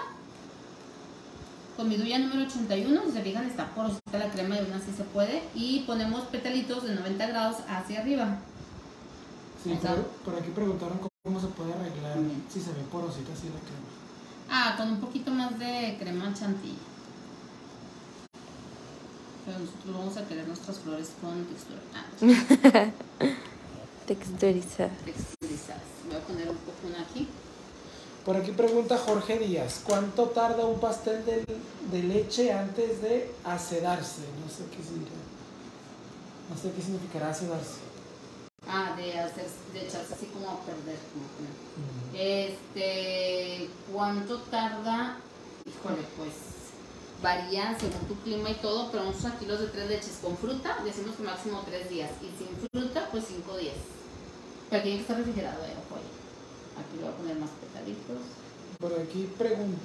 con mi duya número 81. Si se fijan, está porosita la crema y aún así se puede. Y ponemos petalitos de 90 grados hacia arriba. Sí, por aquí preguntaron cómo se puede arreglar si se ve porosita así la crema. Ah, con un poquito más de crema chantilly. Pero nosotros vamos a querer nuestras flores con textura. Texturizadas. Texturizadas. Voy a poner un poco una aquí. Por aquí pregunta Jorge Díaz, ¿cuánto tarda un pastel de leche antes de acedarse? No sé qué significa. No sé qué significará acedarse. Ah, de echarse así como a perder. Como ¿cuánto tarda? Híjole, pues varía según tu clima y todo, pero unos kilos de 3 leches con fruta, decimos que máximo 3 días. Y sin fruta, pues 5 días. Pero tiene que estar refrigerado, ojo. Aquí le voy a poner más petalitos. Por aquí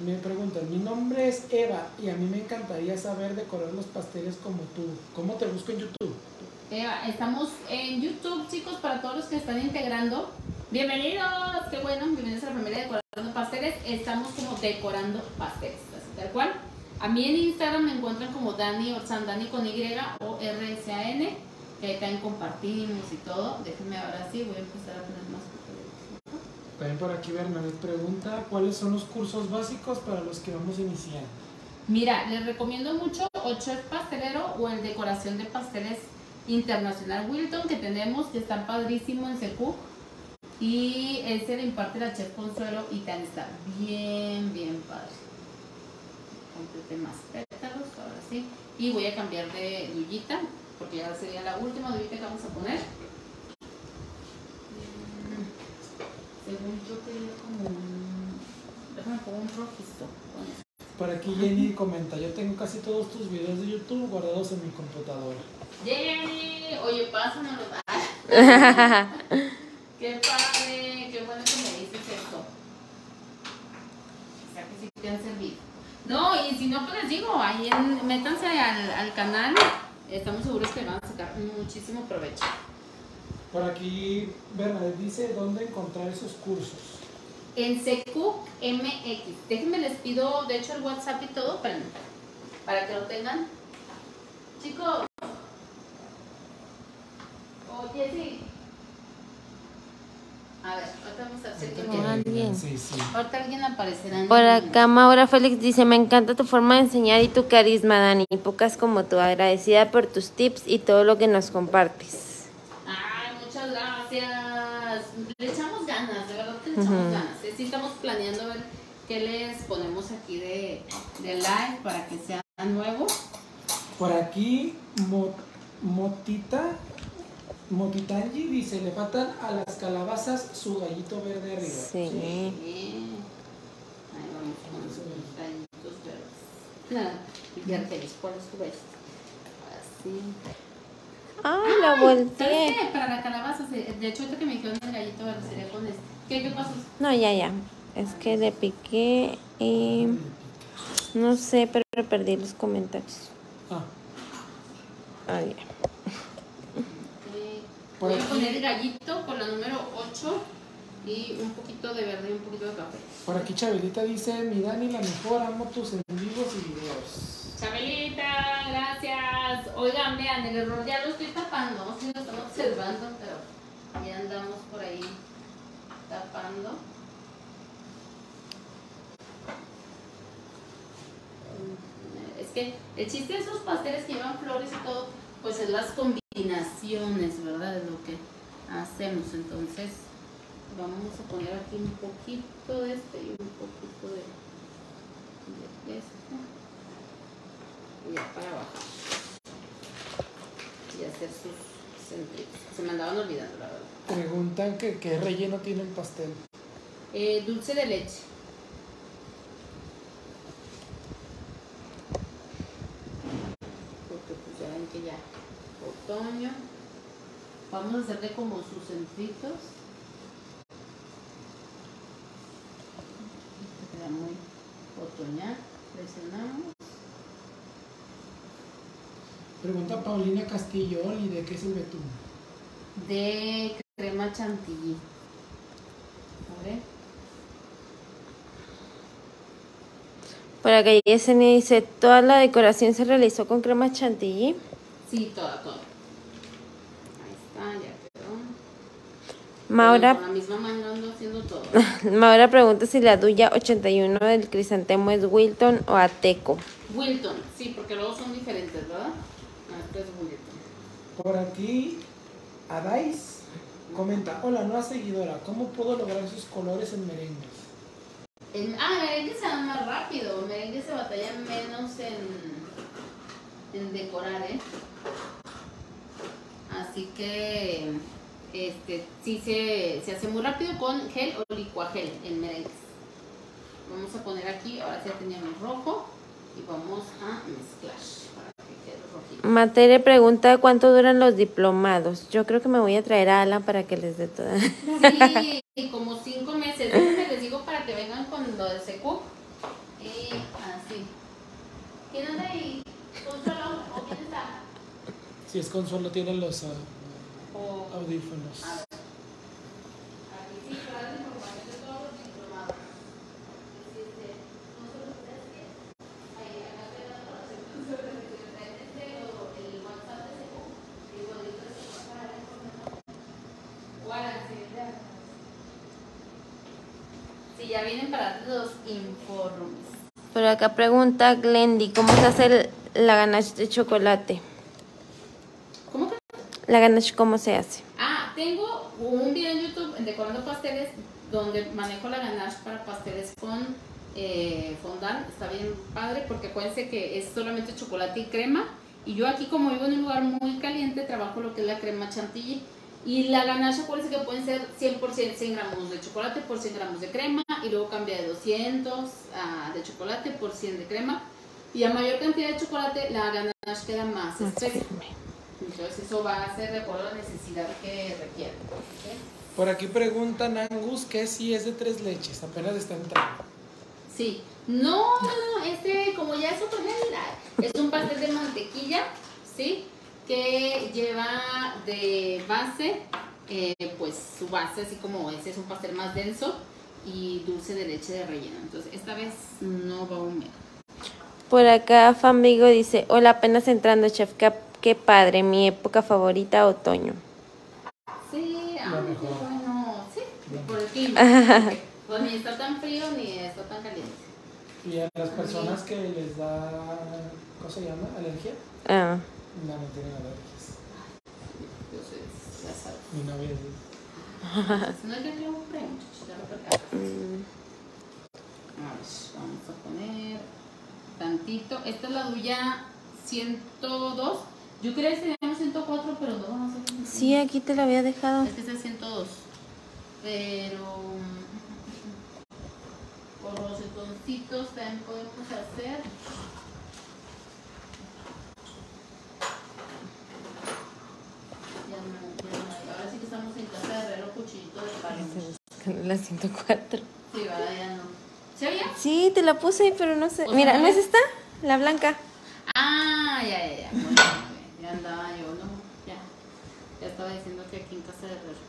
me preguntan, mi nombre es Eva y a mí me encantaría saber decorar los pasteles como tú. ¿Cómo te busco en YouTube? Eva, estamos en YouTube, chicos, para todos los que están integrando. ¡Bienvenidos! ¡Qué bueno! Bienvenidos a la familia Decorando Pasteles. Estamos como Decorando Pasteles, tal cual. A mí en Instagram me encuentran como Dani Orsan, Dani con Y o RSAN, que ahí también compartimos y todo. Déjenme ahora sí, voy a empezar a poner más. También por aquí Bernadette pregunta, ¿cuáles son los cursos básicos para los que vamos a iniciar? Mira, les recomiendo mucho o Chef Pastelero o el Decoración de Pasteles Internacional Wilton, que tenemos, que están padrísimo en CQ. Y ese le imparte la chef Consuelo y tan está bien, bien padre. Complete más pétalos, ahora sí. Y voy a cambiar de dullita, porque ya sería la última dullita que vamos a poner. Según yo quería como un... déjame poner un rojito. Por aquí Jenny comenta, yo tengo casi todos tus videos de YouTube guardados en mi computadora. Jenny, oye, pásamelo. Qué padre, qué bueno que me dices esto. O sea que sí te han servido. No, y si no, pues les digo, ahí métanse al canal. Estamos seguros que van a sacar muchísimo provecho. Por aquí Bernadette dice, ¿dónde encontrar esos cursos? En CQMX. Déjenme, les pido, de hecho, el WhatsApp y todo, para que lo tengan. Chicos. Oye, sí. A ver, ahorita vamos a hacer que alguien. Sí, sí. Ahorita alguien aparecerá. Por acá Maura Félix dice, me encanta tu forma de enseñar y tu carisma, Dani. Pocas como tú, agradecida por tus tips y todo lo que nos compartes. Ay, muchas gracias. Le echamos ganas, de verdad que le echamos ganas. Sí, estamos planeando a ver qué les ponemos aquí de live para que sea nuevo. Por aquí, Motitanji dice, le faltan a las calabazas su gallito verde arriba. Sí. Ahí vamos con los gallitos verdes. Nada, ya te ves, ¿cuál es tu vez? Así. Ay, la volteé. Para la calabaza, de hecho, esto que me dijeron del gallito verde sería con este. ¿Qué pasó? No, ya. Es que le piqué y... no sé, pero perdí los comentarios. Ah, ya. Voy a poner el gallito con la número 8 y un poquito de verde y un poquito de café. Por aquí Chabelita dice, mi Dani, la mejor, amo tus en vivos y videos. Chabelita, gracias. Oigan, vean, el error ya lo estoy tapando, no sé si lo están observando, pero ya andamos por ahí tapando. Es que el chiste de esos pasteles que llevan flores y todo, pues es las combinaciones. ¿Verdad? Es lo que hacemos. Entonces, vamos a poner aquí un poquito de este y un poquito de este. Y ya para abajo. Y hacer sus centritos. Se me andaban olvidando, la verdad. Preguntan que qué relleno tiene el pastel. Dulce de leche. Porque pues ya ven que ya... otoño, vamos a hacerle como sus centritos. Queda muy otoñal. Presionamos. Pregunta Paulina Castillo, ¿y de qué es el betún? De crema chantilly. A ver. Por acá Yesenia dice, ¿toda la decoración se realizó con crema chantilly? Sí, toda. Ahí está, ya quedó. Maura, con la misma mano ando haciendo todo. Maura pregunta si la duya 81 del crisantemo es Wilton o Ateco. Wilton, sí, porque luego son diferentes, ¿verdad? Este es Wilton. Por aquí, Adais comenta, hola, nueva seguidora, ¿cómo puedo lograr sus colores en merengues? Merengues se van más rápido, merengues se batallan menos en decorar, ¿eh? Así que sí se hace muy rápido con gel o licuagel en merengues. Vamos a poner aquí, ahora sí ya teníamos rojo y vamos a mezclar para que quede rojito. Matere pregunta cuánto duran los diplomados. Yo creo que me voy a traer a Alan para que les dé toda. Sí, como 5 meses. Les digo para que vengan con lo de CQ. Y así. ¿Quién anda ahí? ¿Consuelo o quién está? Si es Consuelo, tiene los audífonos. A ver. Aquí sí, para la información de todos los diplomados. Consuelo, ¿ustedes qué? Ahí, acá te dan los efectos de el WhatsApp de CQ. Y cuando yo te voy a pagar el información, o a la siguiente. Si ya vienen para los informes. Por acá pregunta Glendy, ¿cómo se hace la ganache de chocolate? ¿Cómo que? La ganache, ¿cómo se hace? Ah, tengo un video en YouTube de decorando pasteles donde manejo la ganache para pasteles con fondant. Está bien padre porque acuérdense que es solamente chocolate y crema. Y yo aquí, como vivo en un lugar muy caliente, trabajo lo que es la crema chantilly. Y la ganache, acuérdense que pueden ser 100%, 100 gramos de chocolate por 100 gramos de crema. Y luego cambia de 200 de chocolate por 100 de crema. Y a mayor cantidad de chocolate, la ganache queda más espesa. Entonces eso va a ser de acuerdo a la necesidad que requiere. ¿Okay? Por aquí preguntan, Angus, que si es de 3 leches, apenas está entrando. Sí. No, no, no, este, como ya es otra realidad, es un pastel de mantequilla, ¿sí? Que lleva de base, pues su base, así como ese es un pastel más denso y dulce de leche de relleno. Entonces, esta vez no va a humear. Por acá, Famigo dice, hola, apenas entrando, chef, qué padre, mi época favorita, otoño. Sí, ah, qué bueno, sí, por el clima. Pues ni está tan frío ni está tan caliente. Y a las personas que les da, ¿cómo se llama? ¿Alergia? Ah. No, no tienen alergias. Yo soy, ya sabes. Mi novia es bien. Si no, yo tengo un premio, ya lo percatas. A ver, vamos a poner tantito. Esta es la duya 102. Yo creía que teníamos 104, pero no vamos a hacer. Sí, aquí te la había dejado. Este es el 102. Pero... por los botoncitos también podemos hacer. Ya no, ahora sí que estamos en casa de herrero, cuchillito de palo. La 104. Sí, ¿verdad? Ya no. ¿Se oye? Sí, te la puse, pero no sé. Mira, ¿no es esta? La blanca. Ah, ya. Bueno, ya andaba yo, ¿no? Ya estaba diciendo que aquí en casa de herrero.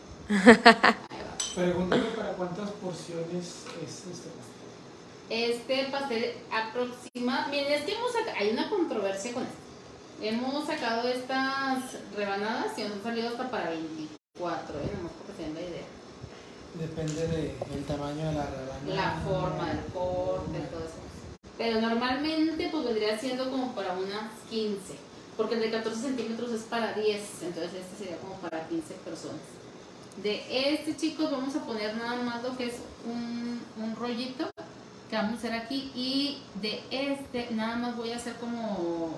Pregúntame para cuántas porciones es este pastel. Este pastel aproximadamente, miren, es que hay una controversia con esto. Hemos sacado estas rebanadas y nos han salido hasta para 24, nomás porque se den la idea. Depende del tamaño de la rebanada. La forma, el corte, todo eso. Pero normalmente pues vendría siendo como para unas 15, porque el de 14 centímetros es para 10, entonces este sería como para 15 personas. De este, chicos, vamos a poner nada más lo que es un rollito que vamos a hacer aquí, y de este nada más voy a hacer como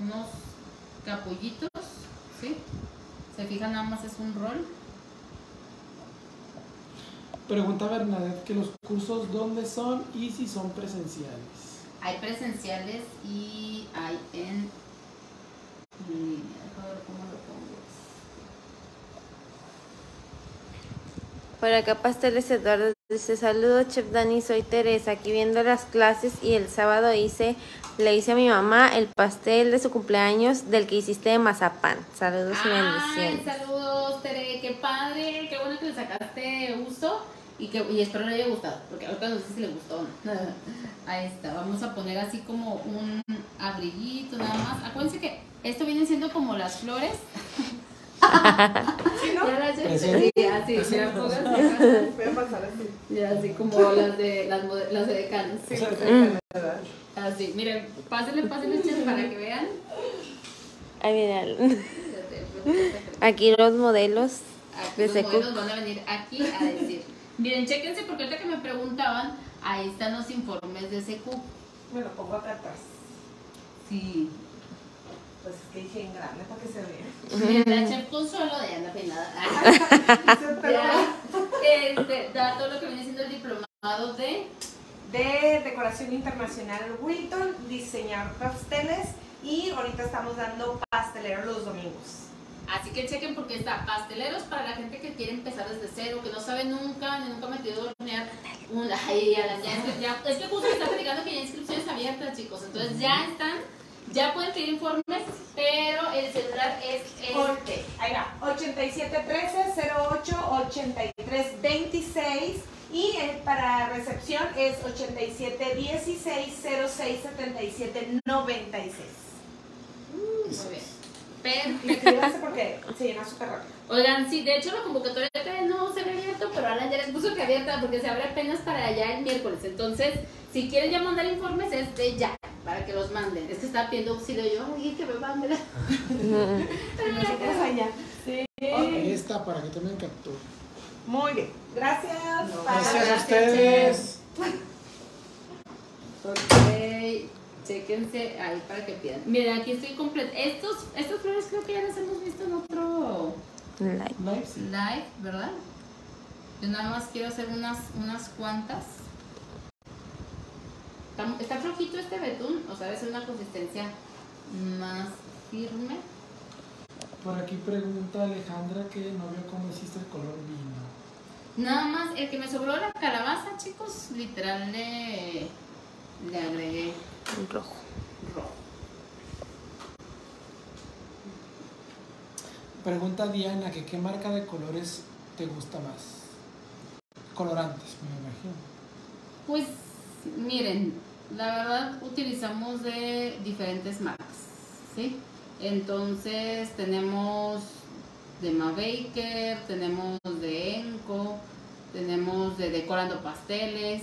unos capullitos, ¿sí? Se fijan, nada más es un rol. Pregunta Bernadette que los cursos dónde son y si son presenciales. Hay presenciales y hay en línea. A ver cómo lo pongo. Por acá, Pasteles Eduardo dice, saludos chef Dani, soy Teresa, aquí viendo las clases y el sábado le hice a mi mamá el pastel de su cumpleaños del que hiciste de mazapán. Saludos y bendiciones. Saludos, Tere, qué padre, qué bueno que le sacaste uso y espero le haya gustado, porque ahorita no sé si le gustó o no. Ahí está, vamos a poner así como un abriguito nada más. Acuérdense que esto viene siendo como las flores. ¿Sí, no? Así como las de decanos. Sí, así, miren, pásenle, para que vean. Ahí miren. Aquí los modelos. Los modelos van a venir aquí a decir. Miren, chéquense, porque ahorita que me preguntaban, ahí están los informes de SQ. Me lo pongo acá atrás. Sí. Pues es que dije en grande para que se vea. Mira, chef Consuelo de Ana Lilia. Da todo lo que viene siendo el diplomado de decoración internacional Wilton, diseñar pasteles, y ahorita estamos dando pasteleros los domingos. Así que chequen, porque está pasteleros para la gente que quiere empezar desde cero, que no sabe nunca, ni nunca ha metido a hornear. Es que justo está predicando que ya hay inscripciones abiertas, chicos, entonces ya están. Ya pueden pedir informes, pero el celular es este. Ahí va, 8713-08-8326, y para recepción es 8716-06-7796. Muy bien. Perfecto, porque se llena súper rápido. Oigan, sí, de hecho la convocatoria no se ve abierta, pero Alan ya les puso que abierta porque se abre apenas para allá el miércoles. Entonces, si quieren ya mandar informes, es de ya. para que los manden. Es que estaba pidiendo auxilio yo, y que me manden. Allá. Sí. Ahí está, para que también capture. Muy bien. Gracias. No, gracias a ustedes. Ok. Chéquense ahí para que pidan. Miren, aquí estoy completa. Estos flores creo que ya las hemos visto en otro live, ¿verdad? Yo nada más quiero hacer unas cuantas. Está flojito este betún, o sea, es una consistencia más firme. Por aquí pregunta Alejandra que no vio cómo hiciste el color vino. Nada más, el que me sobró la calabaza, chicos, literal le agregué un rojo. Pregunta Diana que qué marca de colores te gusta más. Colorantes, me imagino. Pues miren, la verdad utilizamos de diferentes marcas, ¿sí? Entonces tenemos de Mabaker, tenemos de Enco, tenemos de Decorando Pasteles.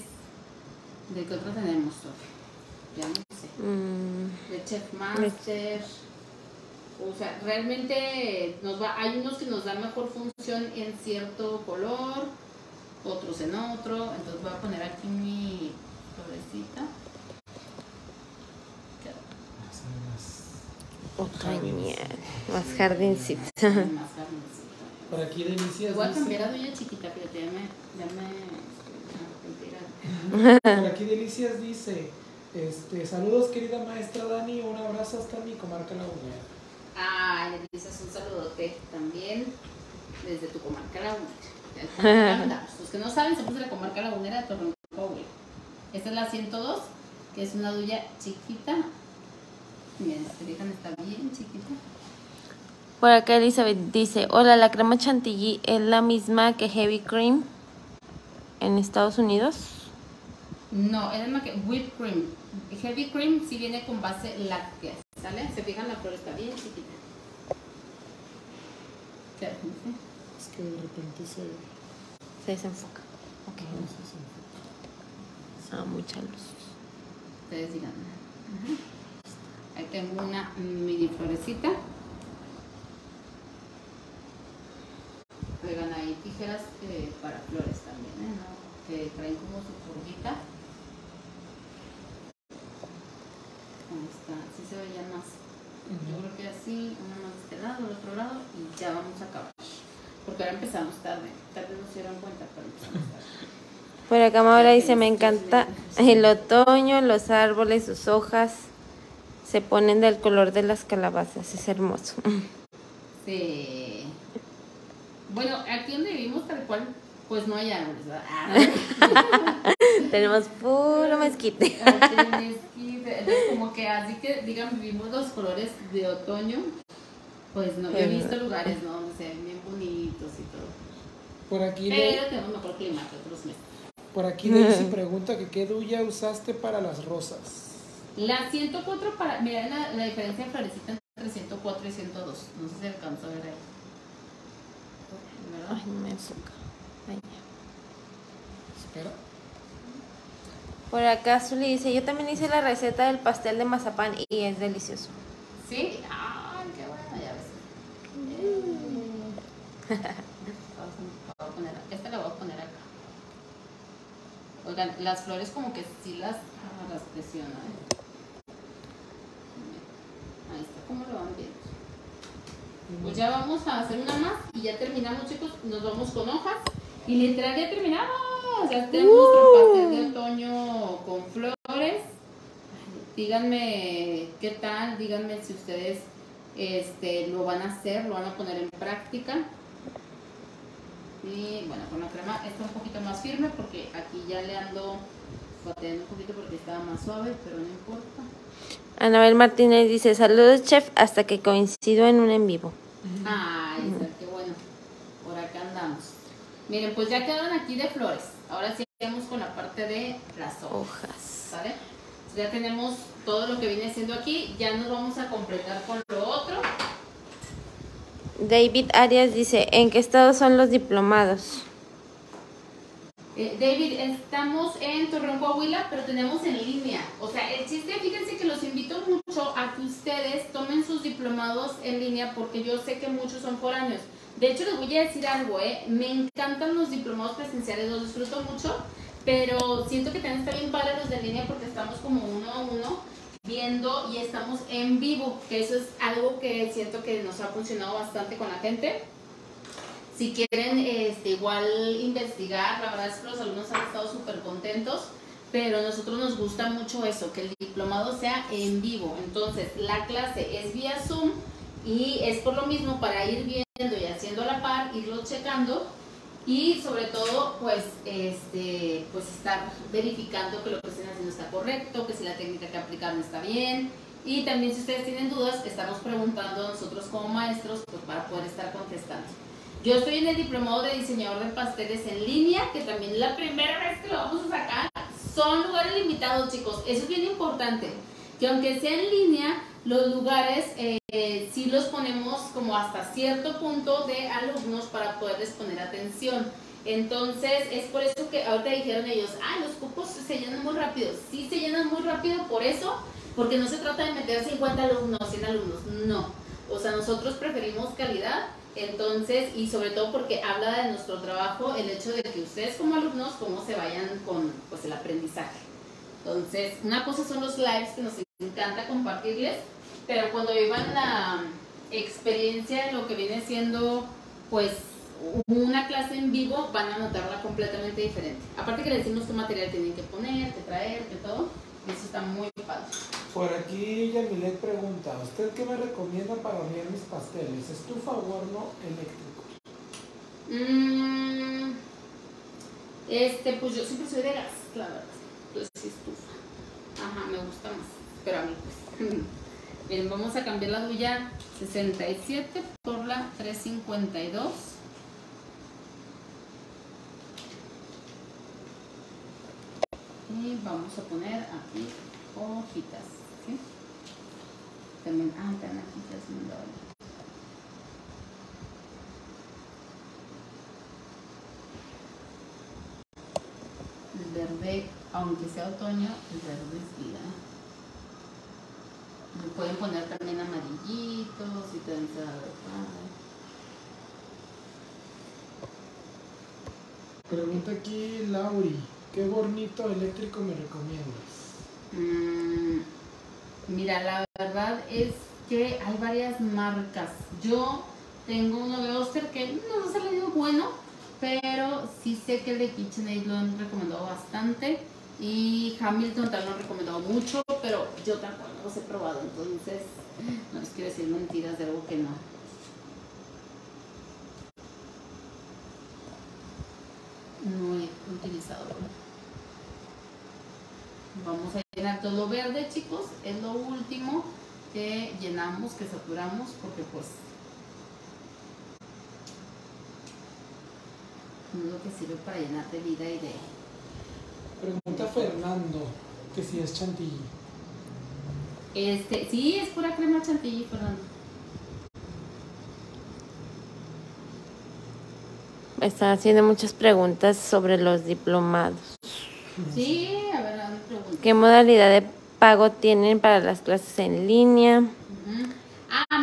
¿De qué otra tenemos, Sophie? Ya no sé. De Chef Master. O sea, realmente hay unos que nos dan mejor función en cierto color, otros en otro. Entonces voy a poner aquí mi florecita. Más jardincita. Por aquí Delicias. Voy a cambiar a doña chiquita, fíjate, Por aquí Delicias dice. Saludos querida maestra Dani, un abrazo hasta mi comarca La Unión. Ah, le dices un saludote también desde tu comarca La Unión. Los que no saben, somos de la comarca La Unión de Torreón, Coahuila. Esta es la 102, que es una duya chiquita. Miren, se fijan, está bien chiquita. Por acá Elizabeth dice, hola, ¿la crema chantilly es la misma que Heavy Cream en Estados Unidos? No, es más que whipped cream. Heavy cream sí viene con base láctea, ¿sale? Se fijan, la flor está bien chiquita. Es que de repente se desenfoca. Ok. No, se desenfoca. Mucha luz. Ustedes digan. Ahí tengo una mini florecita. Oigan, ahí tijeras para flores también, ¿no? Que traen como su curvita. Ahí está, así se veía más. Yo creo que así, una más de este lado, del otro lado, y ya vamos a acabar. Porque ahora empezamos tarde. Tal vez no se dieron cuenta, pero empezamos tarde. Por acá Maura dice, me encanta el otoño, los árboles, sus hojas, se ponen del color de las calabazas, es hermoso. Sí. Bueno, aquí donde vivimos tal cual, pues no hay árboles, ¿verdad? Tenemos puro mezquite. Entonces, como que así que, digan, vivimos los colores de otoño, pues no, yo he visto lugares, ¿no? O sea, bien bonitos y todo. Por aquí tenemos mejor clima que otros meses. Por aquí Daisy pregunta que qué duya usaste para las rosas. La 104 para, mira la diferencia de florecita entre 104 y 102. No sé si alcanzó a ver ahí. ¿Verdad? Ay, me enfoca. Espera. Por acá Zuli dice, yo también hice la receta del pastel de mazapán y es delicioso. ¿Sí? ¡Ay, qué bueno! Ya ves. Esta la voy a poner acá. Oigan, las flores como que sí las presiona, ¿eh? Ahí está, como lo van viendo. Pues ya vamos a hacer una más y ya terminamos, chicos. Nos vamos con hojas. Y literal ya terminamos, ya tenemos nuestro pastel de otoño con flores. Díganme qué tal, díganme si ustedes lo van a hacer, lo van a poner en práctica. Y bueno, con la crema está un poquito más firme porque aquí ya le ando pateando un poquito porque estaba más suave, pero no importa. Anabel Martínez dice, saludos chef, hasta que coincido en un en vivo. Ay, qué bueno, por acá andamos. Miren, pues ya quedaron aquí de flores. Ahora sí vamos con la parte de las hojas, ¿sale? Ya tenemos todo lo que viene siendo aquí. Ya nos vamos a completar con lo otro. David Arias dice, ¿en qué estado son los diplomados? David, estamos en Torreón, Coahuila, pero tenemos en línea. O sea, el chiste, fíjense que los sus diplomados en línea porque yo sé que muchos son foráneos. De hecho, les voy a decir algo, me encantan los diplomados presenciales, los disfruto mucho, pero siento que también está bien padre los de línea porque estamos como uno a uno viendo y estamos en vivo, que eso es algo que siento que nos ha funcionado bastante con la gente. Si quieren igual investigar, la verdad es que los alumnos han estado súper contentos, pero a nosotros nos gusta mucho eso, que el diplomado sea en vivo. Entonces, la clase es vía Zoom y es por lo mismo para ir viendo y haciendo a la par, irlo checando y sobre todo, pues estar verificando que lo que estén haciendo está correcto, que si la técnica que aplicaron está bien. Y también si ustedes tienen dudas, estamos preguntando nosotros como maestros pues, para poder estar contestando. Yo estoy en el diplomado de diseñador de pasteles en línea, que también es la primera vez que lo vamos a sacar. Son lugares limitados, chicos. Eso es bien importante, que aunque sea en línea, los lugares sí los ponemos como hasta cierto punto de alumnos para poderles poner atención. Entonces, es por eso que ahorita dijeron ellos, los cupos se llenan muy rápido. Sí se llenan muy rápido por eso, porque no se trata de meter 50 alumnos, 100 alumnos, no. O sea, nosotros preferimos calidad. Entonces, y sobre todo porque habla de nuestro trabajo, el hecho de que ustedes como alumnos, cómo se vayan con pues, el aprendizaje. Entonces, una cosa son los lives que nos encanta compartirles, pero cuando vivan la experiencia de lo que viene siendo pues una clase en vivo, van a notarla completamente diferente. Aparte que le decimos qué material tienen que poner, qué traer, qué todo, eso está muy padre. Por aquí Yamilet pregunta, ¿usted qué me recomienda para hornear mis pasteles? ¿Estufa o horno eléctrico? Pues yo siempre soy de gas, la verdad. Entonces estufa. Ajá, me gusta más. Pero a mí pues. Bien, vamos a cambiar la duya 67 por la 352. Y vamos a poner aquí hojitas, ¿sí? También, están aquí, ya se me daba. El verde, aunque sea otoño, el verde es vida. Le pueden poner también amarillitos y también se va a ver padre. Pregunta aquí Lauri, ¿qué hornito eléctrico me recomiendas? Mira, la verdad es que hay varias marcas. Yo tengo uno de Oster que no se le dio bueno, pero sí sé que el de KitchenAid lo han recomendado bastante y Hamilton también lo han recomendado mucho, pero yo tampoco los he probado, entonces no les quiero decir mentiras de algo que no. No he utilizado. Vamos a llenar todo verde, chicos. Es lo último que llenamos, que saturamos, porque pues es lo que sirve para llenar de vida y de... Pregunta Fernando que si es chantilly. Sí, es pura crema chantilly, Fernando. Están haciendo muchas preguntas sobre los diplomados. Sí, a ver, una pregunta. ¿Qué modalidad de pago tienen para las clases en línea?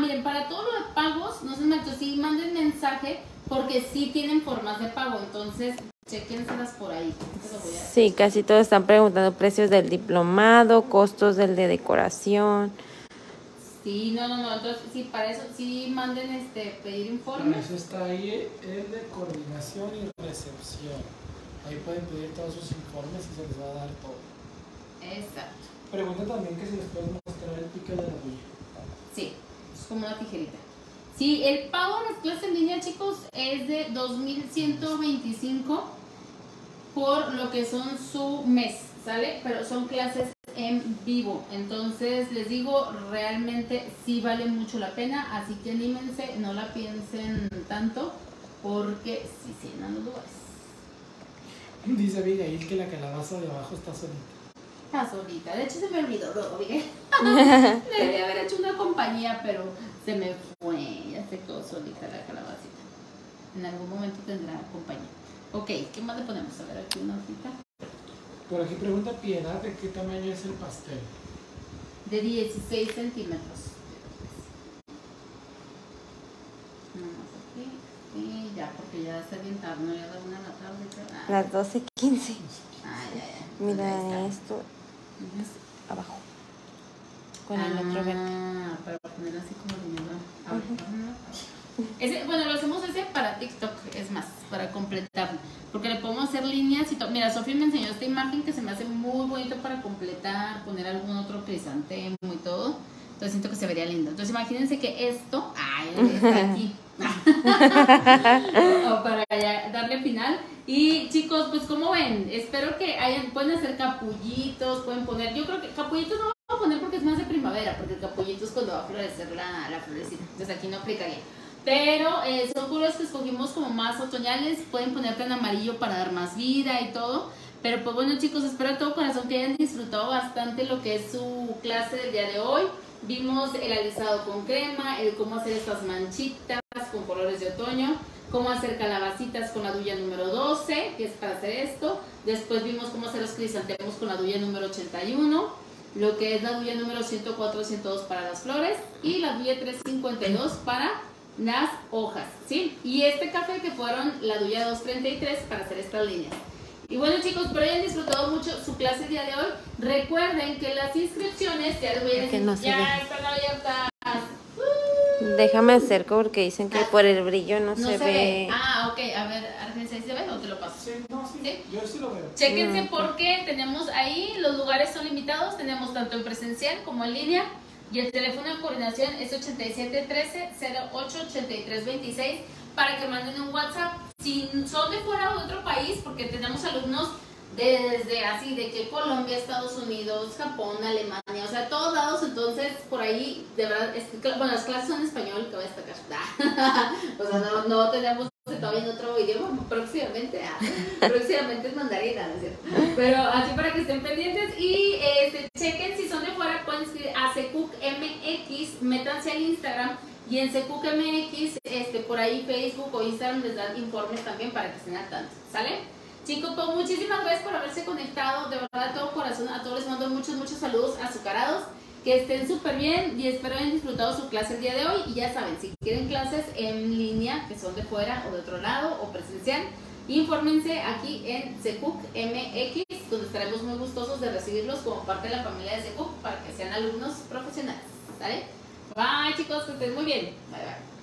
Miren, para todos los pagos, no se me acuerdo, sí manden mensaje porque sí tienen formas de pago, entonces chequénselas por ahí. Sí, casi todos están preguntando precios del diplomado, costos del de decoración. Sí, no, entonces sí, para eso sí manden pedir informes. Para eso está ahí el de coordinación y recepción. Ahí pueden pedir todos sus informes y se les va a dar todo. Exacto. Pregunta también que si les pueden mostrar el pico de la bulla. Sí, es como una tijerita. Sí, el pago de las clases en línea, chicos, es de 2,125 por lo que son su mes, ¿sale? Pero son clases en vivo, entonces les digo, realmente sí vale mucho la pena, así que anímense, no la piensen tanto porque sí, no lo dudas. Dice Abigail que la calabaza de abajo está solita. Está solita, de hecho se me olvidó todo, Abigail. Debería haber hecho una compañía, pero se me fue, ya se quedó solita la calabacita. En algún momento tendrá compañía. Ok, ¿qué más le ponemos? A ver, aquí una hojita. Por aquí pregunta Piedad, ¿de qué tamaño es el pastel? De 16 centímetros. porque ya está bien tarde, ¿no? Ya da 1 de la tarde. Pero... Las 12:15. Ya. Mira esto. Abajo. Con el otro verde. Para poner así como ese, bueno, lo hacemos ese para TikTok, es más, para completarlo. Porque le podemos hacer líneas y todo. Mira, Sophie me enseñó esta imagen que se me hace muy bonito para completar, poner algún otro crisantemo y todo. Entonces siento que se vería lindo. Entonces imagínense que esto, está aquí. O para ya darle final. Y chicos, pues como ven, espero que hayan, pueden hacer capullitos, pueden poner, yo creo que capullitos no voy a poner porque es más de primavera, porque el capullito es cuando va a florecer la florecita. Entonces aquí no aplicaría. Pero son colores que escogimos como más otoñales, pueden ponerte en amarillo para dar más vida y todo. Pero pues bueno chicos, espero de todo corazón que hayan disfrutado bastante lo que es su clase del día de hoy. Vimos el alisado con crema, el cómo hacer estas manchitas con colores de otoño, cómo hacer calabacitas con la duya número 12, que es para hacer esto. Después vimos cómo hacer los crisantemos con la duya número 81. Lo que es la duya número 104, 102 para las flores y la duya 352 para las hojas, ¿sí? Y este café que fueron la duya 233 para hacer estas líneas. Y bueno chicos, espero hayan disfrutado mucho su clase el día de hoy. Recuerden que las inscripciones ya, están abiertas. Déjame acerco porque dicen que por el brillo no se ve. Ah, ok. A ver, Argenis, ¿ahí se ve o te lo paso? Sí, no, sí. ¿Sí? Yo sí lo veo. Chéquense porque tenemos ahí, los lugares son limitados, tenemos tanto en presencial como en línea. Y el teléfono de coordinación es 8713-088326 para que manden un WhatsApp. Si son de fuera o de otro país, porque tenemos alumnos desde así, de que Colombia, Estados Unidos, Japón, Alemania, o sea, todos lados, entonces, por ahí, de verdad, bueno, las clases son en español, que voy a destacar, o sea, no tenemos todavía en otro idioma, próximamente, próximamente es mandarina, ¿no es cierto? Pero así para que estén pendientes y chequen, si son de fuera, pueden escribir a CQMX, métanse al Instagram, y en CQMX, por ahí Facebook o Instagram les dan informes también para que estén al tanto, ¿sale? Chicos, pues muchísimas gracias por haberse conectado, de verdad, de todo corazón, a todos les mando muchos saludos azucarados, que estén súper bien y espero hayan disfrutado su clase el día de hoy y ya saben, si quieren clases en línea, que son de fuera o de otro lado o presencial, infórmense aquí en CQMX, donde estaremos muy gustosos de recibirlos como parte de la familia de CQUC para que sean alumnos profesionales, ¿sale? Bye chicos, que estén muy bien, bye bye.